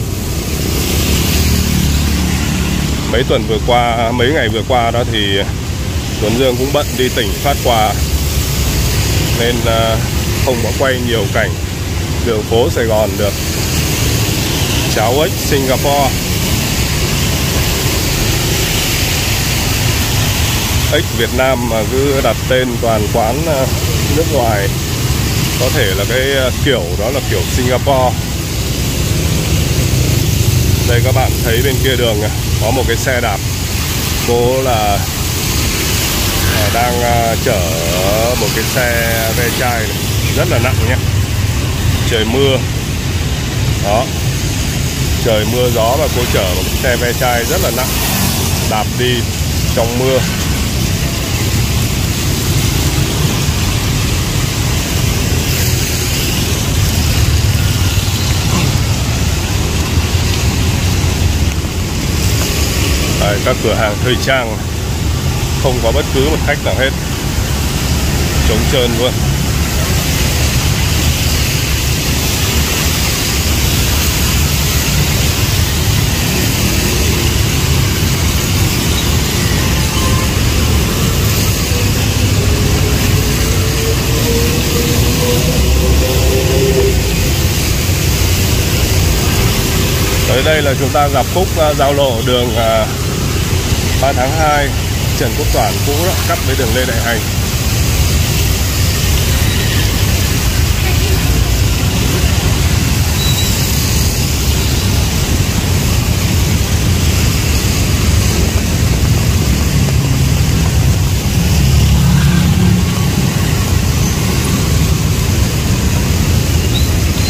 Mấy tuần vừa qua, mấy ngày vừa qua đó thì Tuấn Dương cũng bận đi tỉnh phát quà, nên à, không có quay nhiều cảnh đường phố Sài Gòn được. Cháo ếch Singapore. Ếch Việt Nam mà cứ đặt tên toàn quán nước ngoài, có thể là cái kiểu đó là kiểu Singapore. Đây các bạn thấy bên kia đường có một cái xe đạp, cô là đang chở một cái xe ve chai này, rất là nặng nhé. Trời mưa đó, trời mưa gió và cô chở một cái xe ve chai rất là nặng, đạp đi trong mưa. Đấy, các cửa hàng thời trang không có bất cứ một khách nào hết, trống trơn luôn. Tới đây là chúng ta gặp khúc giao lộ đường ba tháng hai Trần Quốc Toản cũ đó, cắt với đường Lê Đại Hành.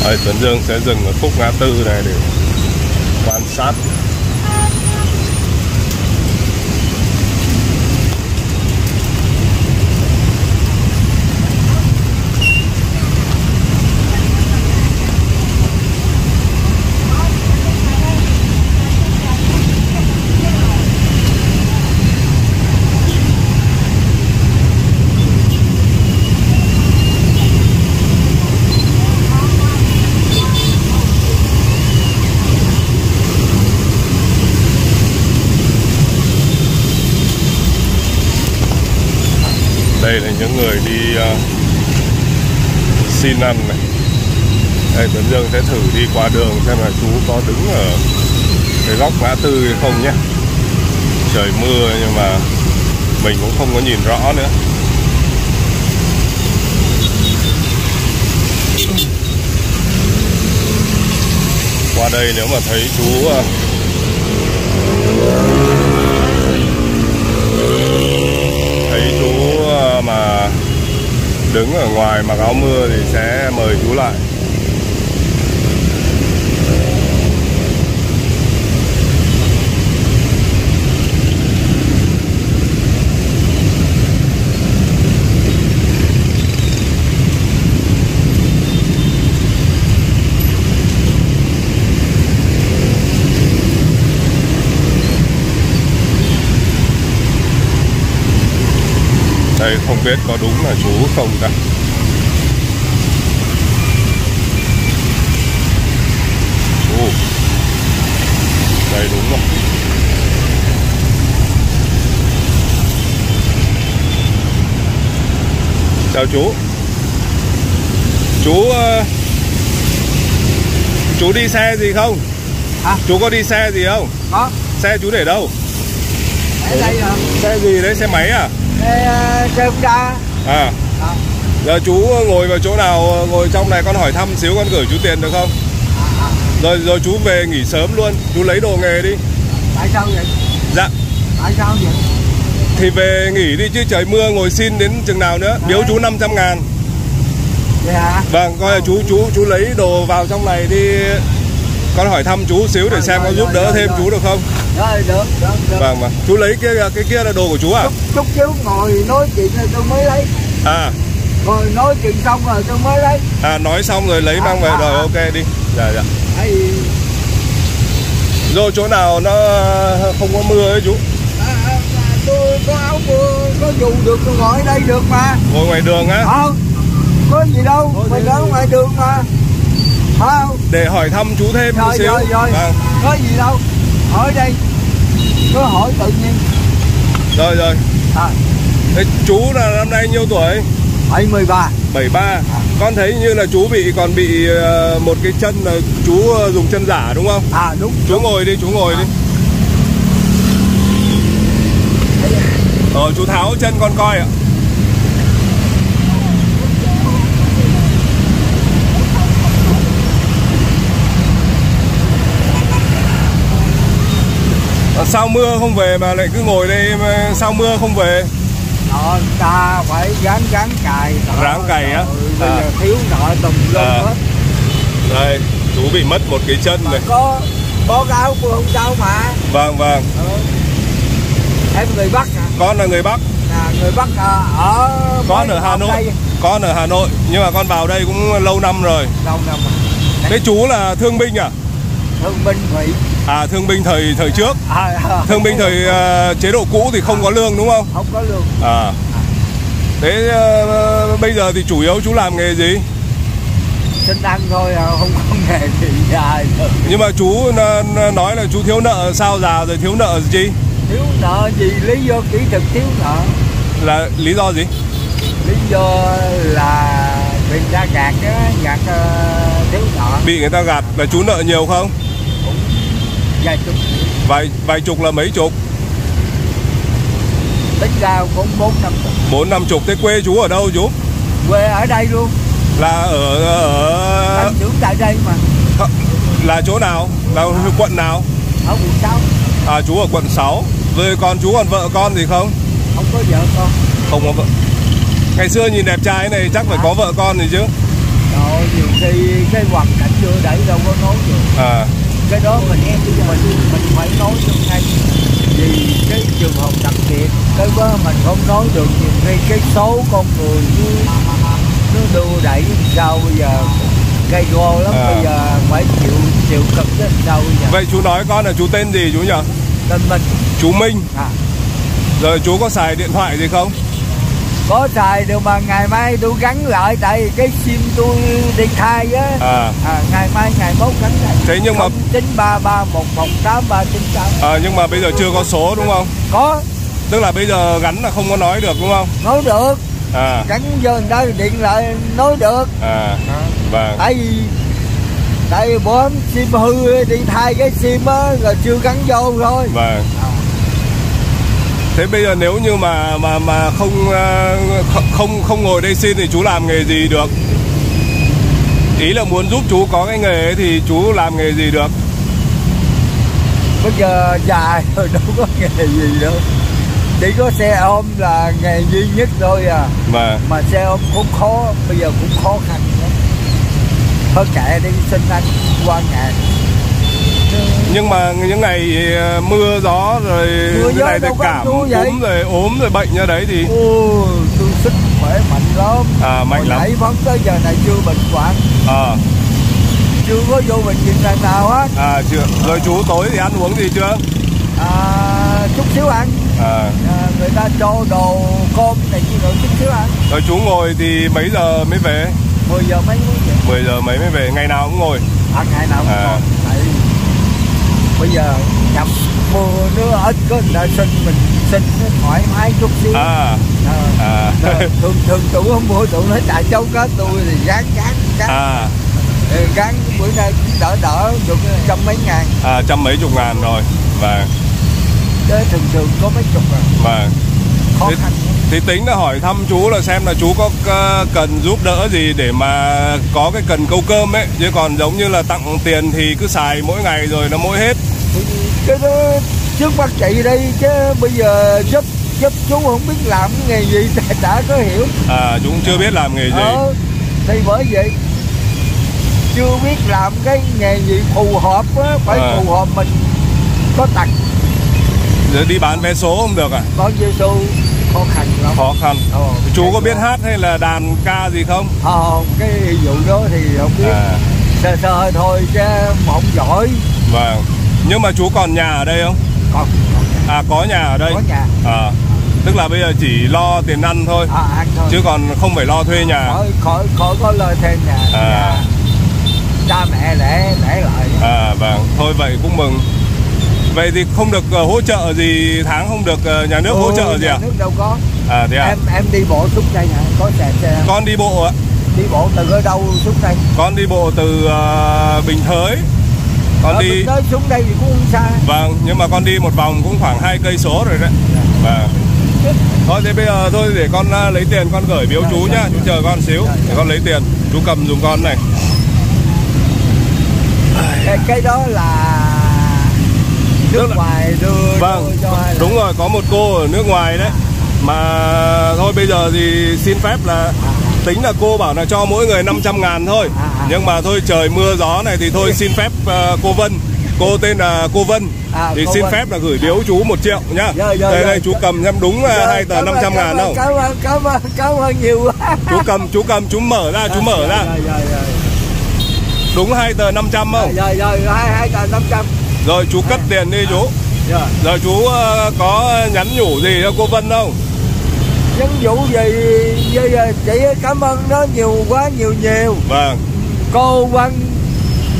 Thầy Tuấn Dương sẽ dừng ở khúc ngã tư này để quan sát. Đây là những người đi uh, xin ăn này. Đây, Tuấn Dương sẽ thử đi qua đường xem là chú có đứng ở cái góc ngã tư hay không nhé. Trời mưa nhưng mà mình cũng không có nhìn rõ nữa. Qua đây nếu mà thấy chú uh, mà đứng ở ngoài mặc áo mưa thì sẽ mời chú lại. Đây không biết có đúng là chú không cả. Ồ, đây đúng rồi. Chào chú. Chú Chú đi xe gì không? À? Chú có đi xe gì không? Có. Xe chú để đâu? Để đây à? Xe gì đấy, xe máy à? Xe ra. À. À. Giờ chú ngồi vào chỗ nào, ngồi trong này con hỏi thăm xíu, con gửi chú tiền được không? À. Rồi rồi chú về nghỉ sớm luôn, chú lấy đồ nghề đi. Tại sao vậy? Dạ. Tại sao vậy? Thì về nghỉ đi chứ trời mưa ngồi xin đến chừng nào nữa. Biếu chú năm trăm ngàn. Vậy hả? Vâng, coi là chú chú chú lấy đồ vào trong này đi, con hỏi thăm chú xíu để à, xem rồi, có giúp rồi, đỡ rồi, thêm rồi. Chú được không? Rồi, được, được, được. Vâng, vâng. Chú lấy cái cái kia là đồ của chú à? Chút, chút xíu ngồi nói chuyện rồi tôi mới lấy. À. Ngồi nói chuyện xong rồi tôi mới lấy. À, nói xong rồi lấy à, mang về à, rồi, à. Ok đi. Dạ, dạ. Đấy. Rồi chỗ nào nó không có mưa ấy chú? À, à, tôi có áo mưa, có dù được, tôi ngồi ở đây được mà. Ngồi ngoài đường á? Không, có gì đâu, thôi mình ở ngoài đường mà. Không. Để hỏi thăm chú thêm rồi, một xíu rồi, rồi. Vâng. Có gì đâu, hỏi đây, cứ hỏi tự nhiên. Rồi rồi à. Thế chú là năm nay nhiêu tuổi? Bảy mươi ba. Bảy mươi ba à. Con thấy như là chú bị còn bị một cái chân là chú dùng chân giả đúng không? À đúng. Chú đúng. Ngồi đi, chú ngồi à. Đi. Ờ chú tháo chân con coi ạ. Sao mưa không về mà lại cứ ngồi đây, sao mưa không về? Nợ ta phải gán gán cày. Ráng cày á? Bây giờ thiếu nợ tùm lum hết. Đây, chú bị mất một cái chân này. Có báo cáo của ông cháu mà. Vâng, vâng. Em người Bắc à? Con là người Bắc. À, người Bắc ở... Con ở Hà Nội. Con ở Hà Nội, nhưng mà con vào đây cũng lâu năm rồi. Lâu năm rồi. Cái chú là thương binh à? Thương binh Thủy. À, thương binh thời thời trước. À, à, thương binh thời uh, chế độ cũ thì không à, có lương đúng không? Không có lương. À. Thế uh, bây giờ thì chủ yếu chú làm nghề gì? Xin ăn thôi, không có nghề gì dài. Nhưng mà chú nói là chú thiếu nợ, sao già rồi thiếu nợ gì? Thiếu nợ gì, lý do kỹ thuật thiếu nợ. Là lý do gì? Lý do là bị người ta gạt đó, gạt uh, thiếu nợ. Bị người ta gạt là chú nợ nhiều không? Vài chục. Vài, vài chục là mấy chục? Tính ra cũng bốn năm chục. Bốn năm chục. Thế quê chú ở đâu chú? Quê ở đây luôn. Là ở... ở... Anh trưởng tại đây mà. Là chỗ nào? Là à. Quận nào? Ở quận sáu. À chú ở quận sáu. Rồi còn chú còn vợ con gì không? Không có vợ con. Không có vợ. Ngày xưa nhìn đẹp trai này chắc phải à. Có vợ con gì chứ. Rồi, nhiều khi cái hoàn cảnh chưa đẩy đâu có nói được. À. Cái đó mình em chứ mình, mình phải nói cho hay. Vì cái trường hợp đặc biệt, cái đó mình không nói được. Nhiều khi cái số con người nó, nó đưa đẩy sao bây giờ gây go lắm. À. Bây giờ phải chịu chịu cực chứ sao bây giờ. Vậy chú nói con là chú tên gì chú nhỉ? Tên Minh. Chú Minh. À. Rồi chú có xài điện thoại gì không? Có xài được mà ngày mai tôi gắn lại, tại vì cái sim tôi đi thay á. À. À, ngày mai ngày mốt gắn lại. Thế nhưng mà chín ba ba một một tám ba chín tám. À, nhưng mà bây giờ chưa có số đúng không? Có. Tức là bây giờ gắn là không có nói được đúng không? Nói được. À. Gắn vô người ta điện lại nói được. À. À. Vâng. Tại vì tại vì bố sim hư đi thay cái sim á rồi chưa gắn vô thôi. Vâng. À. Thế bây giờ nếu như mà mà mà không không không ngồi đây xin thì chú làm nghề gì được? Ý là muốn giúp chú có cái nghề ấy thì chú làm nghề gì được? Bây giờ già rồi đâu có nghề gì đâu. Chỉ có xe ôm là nghề duy nhất thôi à. Mà mà xe ôm cũng khó, bây giờ cũng khó khăn lắm. Thôi kệ đi, xin anh qua nghề. Nhưng mà những ngày mưa gió rồi mưa gió này thì cảm cúm rồi ốm rồi bệnh ra đấy thì ôi tôi sức khỏe mạnh lắm. À, mạnh hồi lắm. Nãy vẫn tới giờ này chưa bệnh hoạn. À. Chưa có vô bệnh viện lần nào hết. À chưa. Rồi chú tối thì ăn uống gì chưa? À, chút xíu ăn. À. À, người ta cho đồ cơm này kia rồi chút xíu ăn. Rồi chú ngồi thì mấy giờ mới về? mười giờ mấy mới về. mười giờ mấy mới về, ngày nào cũng ngồi. À, ngày nào cũng à. Ngồi. Tại bây giờ nhập mưa nữa ít có đợi sinh mình sinh thoải mái chút xíu. À. À. À. Thường thường tụi không mua tụi nó chạy châu có tôi thì gán gán gán. À. Gán bữa nay đỡ đỡ được trăm mấy ngàn. À, trăm mấy chục ngàn rồi. Vâng. Thế thường thường có mấy chục rồi. Vâng. Khó khăn. Thì tính là hỏi thăm chú là xem là chú có cần giúp đỡ gì để mà có cái cần câu cơm ấy. Chứ còn giống như là tặng tiền thì cứ xài mỗi ngày rồi nó mỗi hết. Cái đó trước mắt chị đây chứ bây giờ giúp giúp chú không biết làm nghề gì đã có hiểu. À, chú cũng chưa biết làm nghề gì. Ờ, thì bởi vậy chưa biết làm cái nghề gì phù hợp á, phải à. Phù hợp mình có tặng. Giờ đi bán vé số không được à? Bán vé số khó khăn lắm. Khó khăn. Ờ, chú có biết đó. Hát hay là đàn ca gì không? Ờ, cái vụ đó thì không biết. À. Sơ sơ thôi chứ không giỏi. Vâng. Nhưng mà chú còn nhà ở đây không? Còn. Còn à, có nhà ở đây. Có nhà. À. Tức là bây giờ chỉ lo tiền ăn thôi. À, ăn thôi. Chứ còn không phải lo thuê nhà. Khỏi khỏi khỏi có lời thêm nhà. À. Nhà. Cha mẹ để để lại. À, vâng. Thôi vậy cũng mừng. Vậy thì không được uh, hỗ trợ gì, tháng không được uh, nhà nước ừ, hỗ trợ gì à? Nhà nước đâu có. À, thế à? Em em đi bộ xuống đây hả? Có xe xe. Con đi bộ ạ? Đi bộ từ ở đâu xuống đây? Con đi bộ từ uh, Bình Thới. Con ở đi Bình Thới xuống đây thì cũng không xa. Vâng, nhưng mà con đi một vòng cũng khoảng hai cây số rồi đấy. Vâng. Thôi thế bây giờ thôi để con uh, lấy tiền con gửi biếu chú nhá, chú chờ con xíu để con lấy tiền, chú cầm dùm con này. Cái, cái đó là nước ngoài đưa, vâng, đưa cho đúng rồi, có một cô ở nước ngoài đấy mà thôi bây giờ thì xin phép là tính là cô bảo là cho mỗi người năm trăm ngàn thôi, nhưng mà thôi trời mưa gió này thì thôi xin phép uh, cô Vân, cô tên là cô Vân à, thì cô xin Vân. Phép là gửi biếu chú một triệu nhá. Giờ, giờ, đây giờ. Đây chú cầm xem đúng giờ, hai tờ năm trăm ngàn không? Cảm ơn, cảm ơn, cảm ơn nhiều quá. Chú cầm, chú cầm, chú mở ra, chú mở giờ, ra. Giờ, giờ, giờ. Đúng hai tờ năm trăm không? Giờ, giờ, giờ, hai, hai tờ năm trăm. Rồi chú cất à, tiền đi chú. Rồi à, yeah. Chú uh, có nhắn nhủ gì cho cô Vân không? Nhắn nhủ gì, gì, gì chị cảm ơn nó nhiều quá nhiều nhiều. Vâng. Cô Vân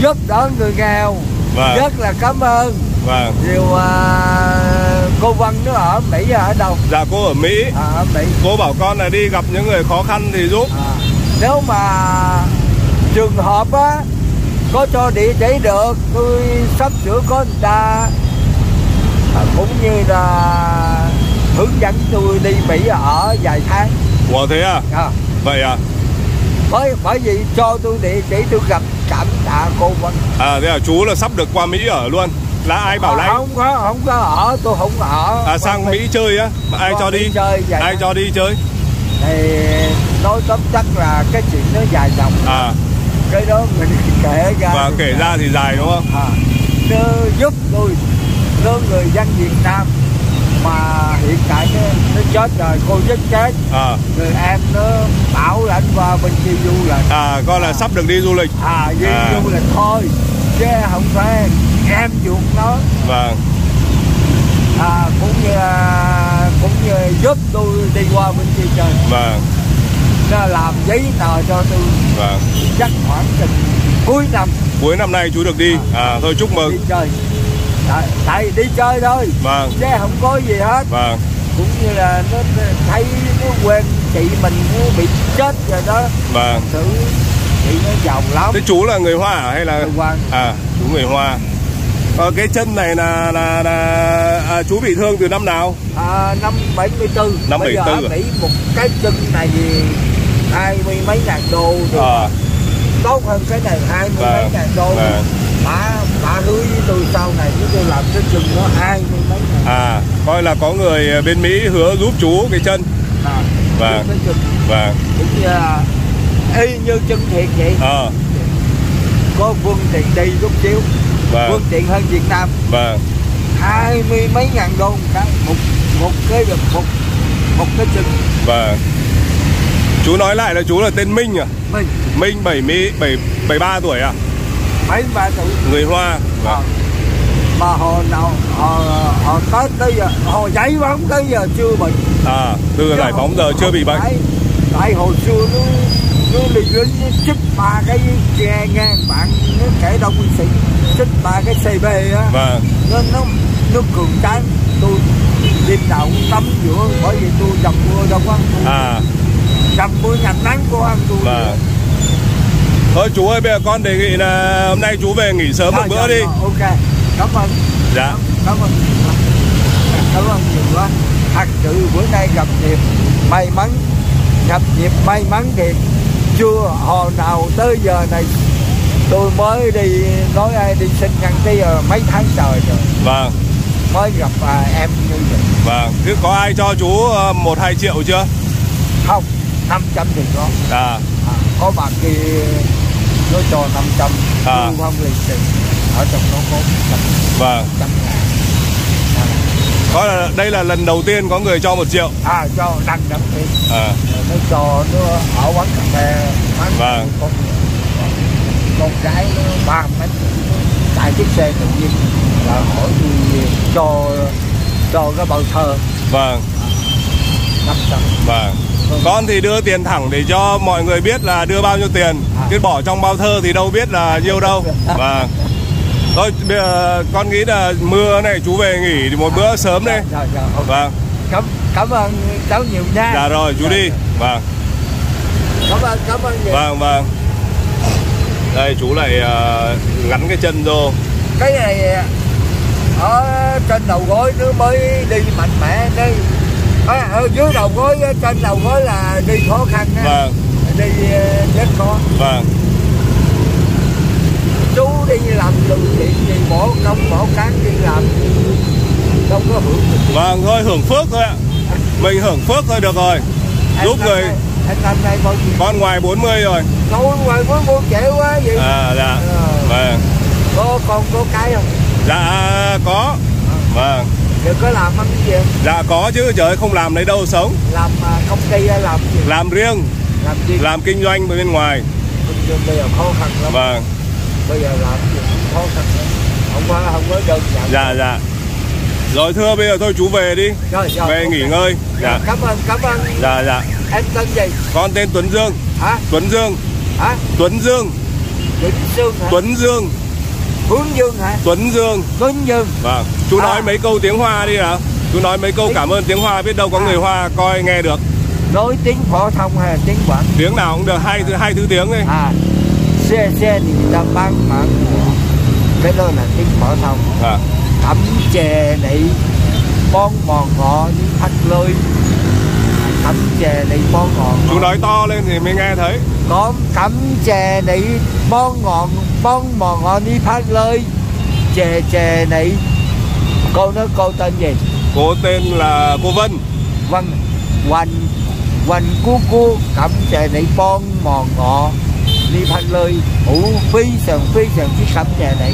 giúp đỡ người nghèo. Vâng. Rất là cảm ơn. Vâng. Điều uh, cô Vân nó ở Mỹ ở đâu? Dạ cô ở Mỹ. À, ở Mỹ. Cô bảo con là đi gặp những người khó khăn thì giúp. À, nếu mà trường hợp á có cho địa chỉ được tôi sắp sửa có người ta à, cũng như là hướng dẫn tôi đi Mỹ ở vài tháng. Ủa thế à? À. Vậy à? Bởi, bởi vì cho tôi địa chỉ tôi gặp cảm tạ cô Vân. À thế à, chú là sắp được qua Mỹ ở luôn. Là ai bảo à, lánh? Không có, không có ở, tôi không ở. À sang Mỹ chơi á? Ai cho đi? Chơi, ai cho đi chơi? Thì nói tóm tắt là cái chuyện nó dài dòng. À. Cái đó mình kể ra. Và kể ra thì dài đúng không? À. Nó giúp tôi, nó người dân Việt Nam mà hiện tại nó, nó chết rồi, cô chết chết. À. Người em nó bảo là anh qua bên kia du lịch. À, con là à. Sắp được đi du lịch. À, đi à. Du lịch thôi, chứ không phải em ruột nó. Vâng. À, cũng như cũng như giúp tôi đi qua bên kia trời. Vâng. Nó làm giấy tờ cho tôi. Vâng. Chắc khoảng chừng cuối năm. Cuối năm nay chú được đi. À, à thôi chúc mừng. Đi chơi. À, tại đi chơi thôi. Vâng. Chứ không có gì hết. Vâng. Cũng như là nó thấy nó quên chị mình nó bị chết rồi đó. Vâng. Thử chị nó giàu lắm. Thế chú là người Hoa à? Hay là người Hoa? À, chú người Hoa. Ờ, cái chân này là là, là... À, chú bị thương từ năm nào? À, năm bảy mươi tư. Năm bảy mươi tư. Bây giờ ở Mỹ một cái chân này thì hai mươi mấy ngàn đô được. À. Tốt hơn cái này hai mươi à. mấy ngàn đô. À. Bà, bà hứa với tôi sau này chúng tôi làm cái chân nó hai mươi mấy ngàn. À, coi là có người bên Mỹ hứa giúp chú cái chân. À, và cái chân. Và cũng như là y như chân thiệt vậy. À. Có phương tiện đi chút xíu. Vâng. Phương tiện hơn Việt Nam. Vâng. Hai mươi mấy ngàn đô một cái một, một cái một, một cái chân. Vâng. Chú nói lại là chú là tên Minh à? Minh. Minh bảy mươi bảy, bảy mươi ba tuổi à? bảy mươi ba tuổi. Người Hoa. Vâng. À, mà hồi nào hồi, hồi Tết tới giờ, hồi giải phóng tới giờ chưa bệnh. À, từ giải phóng giờ chưa bị bệnh. Tại, tại hồi xưa nó nó đi lính chích ba cái xe ngang bạn nó kể đông quân sĩ chích ba cái xê bê á. Vâng. Nó nó nó cường tráng, tôi đêm nào tắm giữa bởi vì tôi dầm mưa đâu có ăn tôi. À. Dầm mưa ngập nắng cô ăn tôi. Vâng. Thôi chú ơi, bây giờ con đề nghị là hôm nay chú về nghỉ sớm một bữa dạ, đi. Ok. Cảm ơn. Dạ. Cảm ơn. Cảm ơn nhiều quá. Thật sự bữa nay gặp dịp may mắn, gặp dịp may mắn thiệt. Chưa hồi nào tới giờ này tôi mới đi nói ai đi xin ngăn cái mấy tháng trời rồi. Vâng. Mới gặp à, em như vậy. Vâng. Thế có ai cho chú một hai triệu chưa? Không. năm trăm thì có. À. À, có bạn kia nó cho năm trăm. À. Không lịch sự. Ở trong nó có một trăm. Vâng. một trăm ngàn. À. Có là đây là lần đầu tiên có người cho một triệu. À, cho đăng đăng đi. À. Nó cho nó ở quán cà phê. Vâng. Con, con gái nó ba mét. Tại chiếc xe tự nhiên là hỏi tôi cho cho cái bao thơ. Vâng. năm trăm. Vâng. Con thì đưa tiền thẳng để cho mọi người biết là đưa bao nhiêu tiền. À. Chứ bỏ trong bao thơ thì đâu biết là nhiêu đâu. Vâng. Thôi bây giờ con nghĩ là mưa này chú về nghỉ thì một à, bữa sớm dạ, đi. Dạ, dạ, okay. Vâng. Cảm, cảm ơn cháu nhiều nha. Dạ rồi chú dạ, đi. Dạ. Vâng. Cảm ơn, cảm ơn nhiều. Vâng, vâng. Đây chú lại uh, gắn cái chân vô. Cái này ở trên đầu gối nó mới đi mạnh mẽ đây. À, ở dưới đầu gối, trên đầu gối là đi khó khăn. Vâng. Đi rất khó. Vâng. Chú đi làm từ thiện gì bỏ công bỏ cán đi làm đâu có hưởng được. Vâng, thôi hưởng phước thôi ạ. Mình hưởng phước thôi được rồi. Giúp người này, con ngoài bốn mươi rồi. Thôi ngoài bốn mươi trẻ quá vậy. À dạ. À, vâng. Có con có cái không? Dạ có. À. Vâng. Được có làm ăn cái gì? Dạ có chứ, trời ơi không làm lấy đâu sống. Làm công ty làm gì? Làm riêng. Làm gì? Làm kinh doanh bên ngoài. Bây giờ khó khăn lắm. Vâng. Bây giờ làm gì khó khăn lắm. Không có không có đơn giản. Dạ dạ. Rồi thưa bây giờ thôi chú về đi. Rồi, rồi, về nghỉ ngơi. Dạ. Cảm ơn cảm ơn. Dạ dạ. Em tên gì? Con tên Tuấn Dương. Hả? Tuấn Dương. Hả? Tuấn Dương. Tuấn Dương. Hả? Tuấn Dương. Hướng Dương hả? Tuấn Dương. Tuấn Dương. Vâng. Chú à. Nói mấy câu tiếng Hoa đi nào. Chú nói mấy câu tiếng... cảm ơn tiếng Hoa, biết đâu có à. Người Hoa coi nghe được. Nói tiếng phổ thông hay tiếng Quảng? Tiếng nào cũng được, hai à. Thứ hai thứ tiếng đi. À. Xe xe thì ta bán mạng của cái đó là tiếng phổ thông. À. Thẩm chè này bon mòn ngọ những thạch lơi. Thẩm chè này bon ngọn. Chú nói to lên thì mới nghe thấy. Con thẩm chè này bon ngọn bon mòn ngọn đi phát lơi. Chè chè này. Cô nói cô tên gì? Cô tên là cô Vân. Vân. Hoành hoành cua cua cẩm chè này bon mòn ngọ đi thanh lơi ủ phi sườn phi sườn chiếc cẩm chè này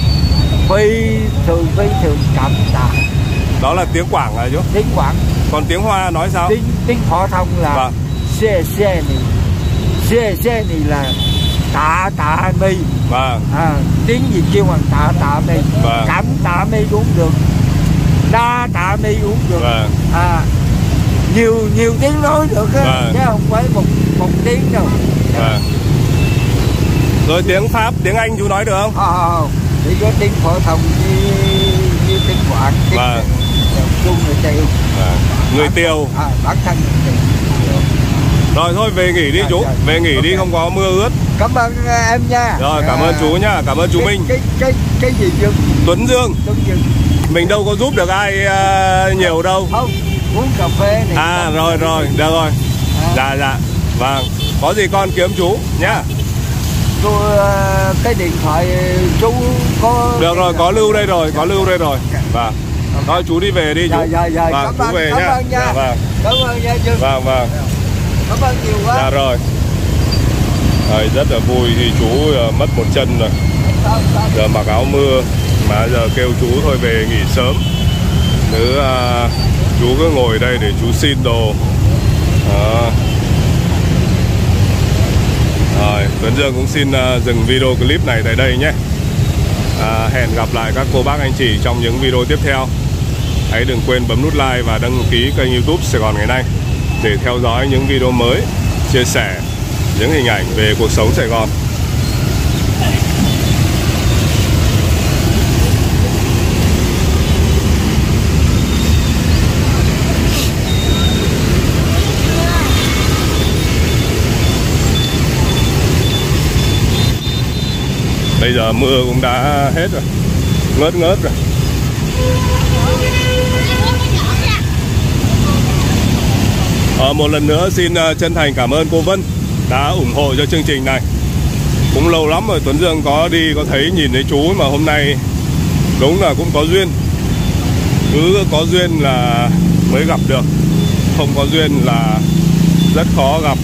phi thường phi thường cẩm tạ. Đó là tiếng Quảng là chú. Tiếng Quảng. Còn tiếng Hoa nói sao? Tiếng tiếng Phổ Thông là vâng. Xe xe này xe xe này là tạ tạ mi. Vâng. À, tiếng gì kêu bằng tạ tạ mi. Vâng. Cẩm tạ mi uống được. Đa tạ mi uống được. Vâng. À, nhiều nhiều tiếng nói được á, vâng. Chứ không phải một một tiếng đâu. Vâng. Rồi tiếng Pháp, tiếng Anh chú nói được không? Ờ, oh, chỉ có tiếng Phổ Thông như, như tiếng Quảng, tiếng vâng. Chung người Tiêu. Vâng. Người Tiêu. À, bản thân người Tiêu. Rồi thôi về nghỉ đi à, chú, rồi. Về nghỉ okay. Đi không có mưa ướt. Cảm ơn em nha. Rồi cảm à, ơn chú nha, cảm ơn chú cái, Minh. Cái cái cái gì Dương? Tuấn Dương. Tuấn Dương. Mình đâu có giúp được ai uh, nhiều đâu. Không, uống cà phê này. À rồi rồi, được rồi. À. Dạ dạ. Vâng. Có gì con kiếm chú nhá. Tôi cái điện thoại chú có được rồi, có lưu đây rồi, có lưu đây rồi. Vâng. Thôi chú đi về đi chú. Dạ dạ dạ. Vâng, chú về nha. Dạ vâng. Cảm ơn nha chú. Vâng vâng. Cảm ơn nhiều quá. Dạ rồi. Rồi rất là vui thì chú mất một chân rồi. Giờ mặc áo mưa mà giờ kêu chú thôi về nghỉ sớm. Thứ uh, chú cứ ngồi đây để chú xin đồ. Đó. Rồi, Tuấn Dương cũng xin uh, dừng video clip này tại đây nhé. À, hẹn gặp lại các cô bác anh chị trong những video tiếp theo. Hãy đừng quên bấm nút like và đăng ký kênh YouTube Sài Gòn Ngày Nay để theo dõi những video mới, chia sẻ những hình ảnh về cuộc sống Sài Gòn. Bây giờ mưa cũng đã hết rồi, ngớt ngớt rồi. À, một lần nữa xin chân thành cảm ơn cô Vân đã ủng hộ cho chương trình này. Cũng lâu lắm rồi Tuấn Dương có đi có thấy nhìn thấy chú, mà hôm nay đúng là cũng có duyên. Cứ có duyên là mới gặp được, không có duyên là rất khó gặp.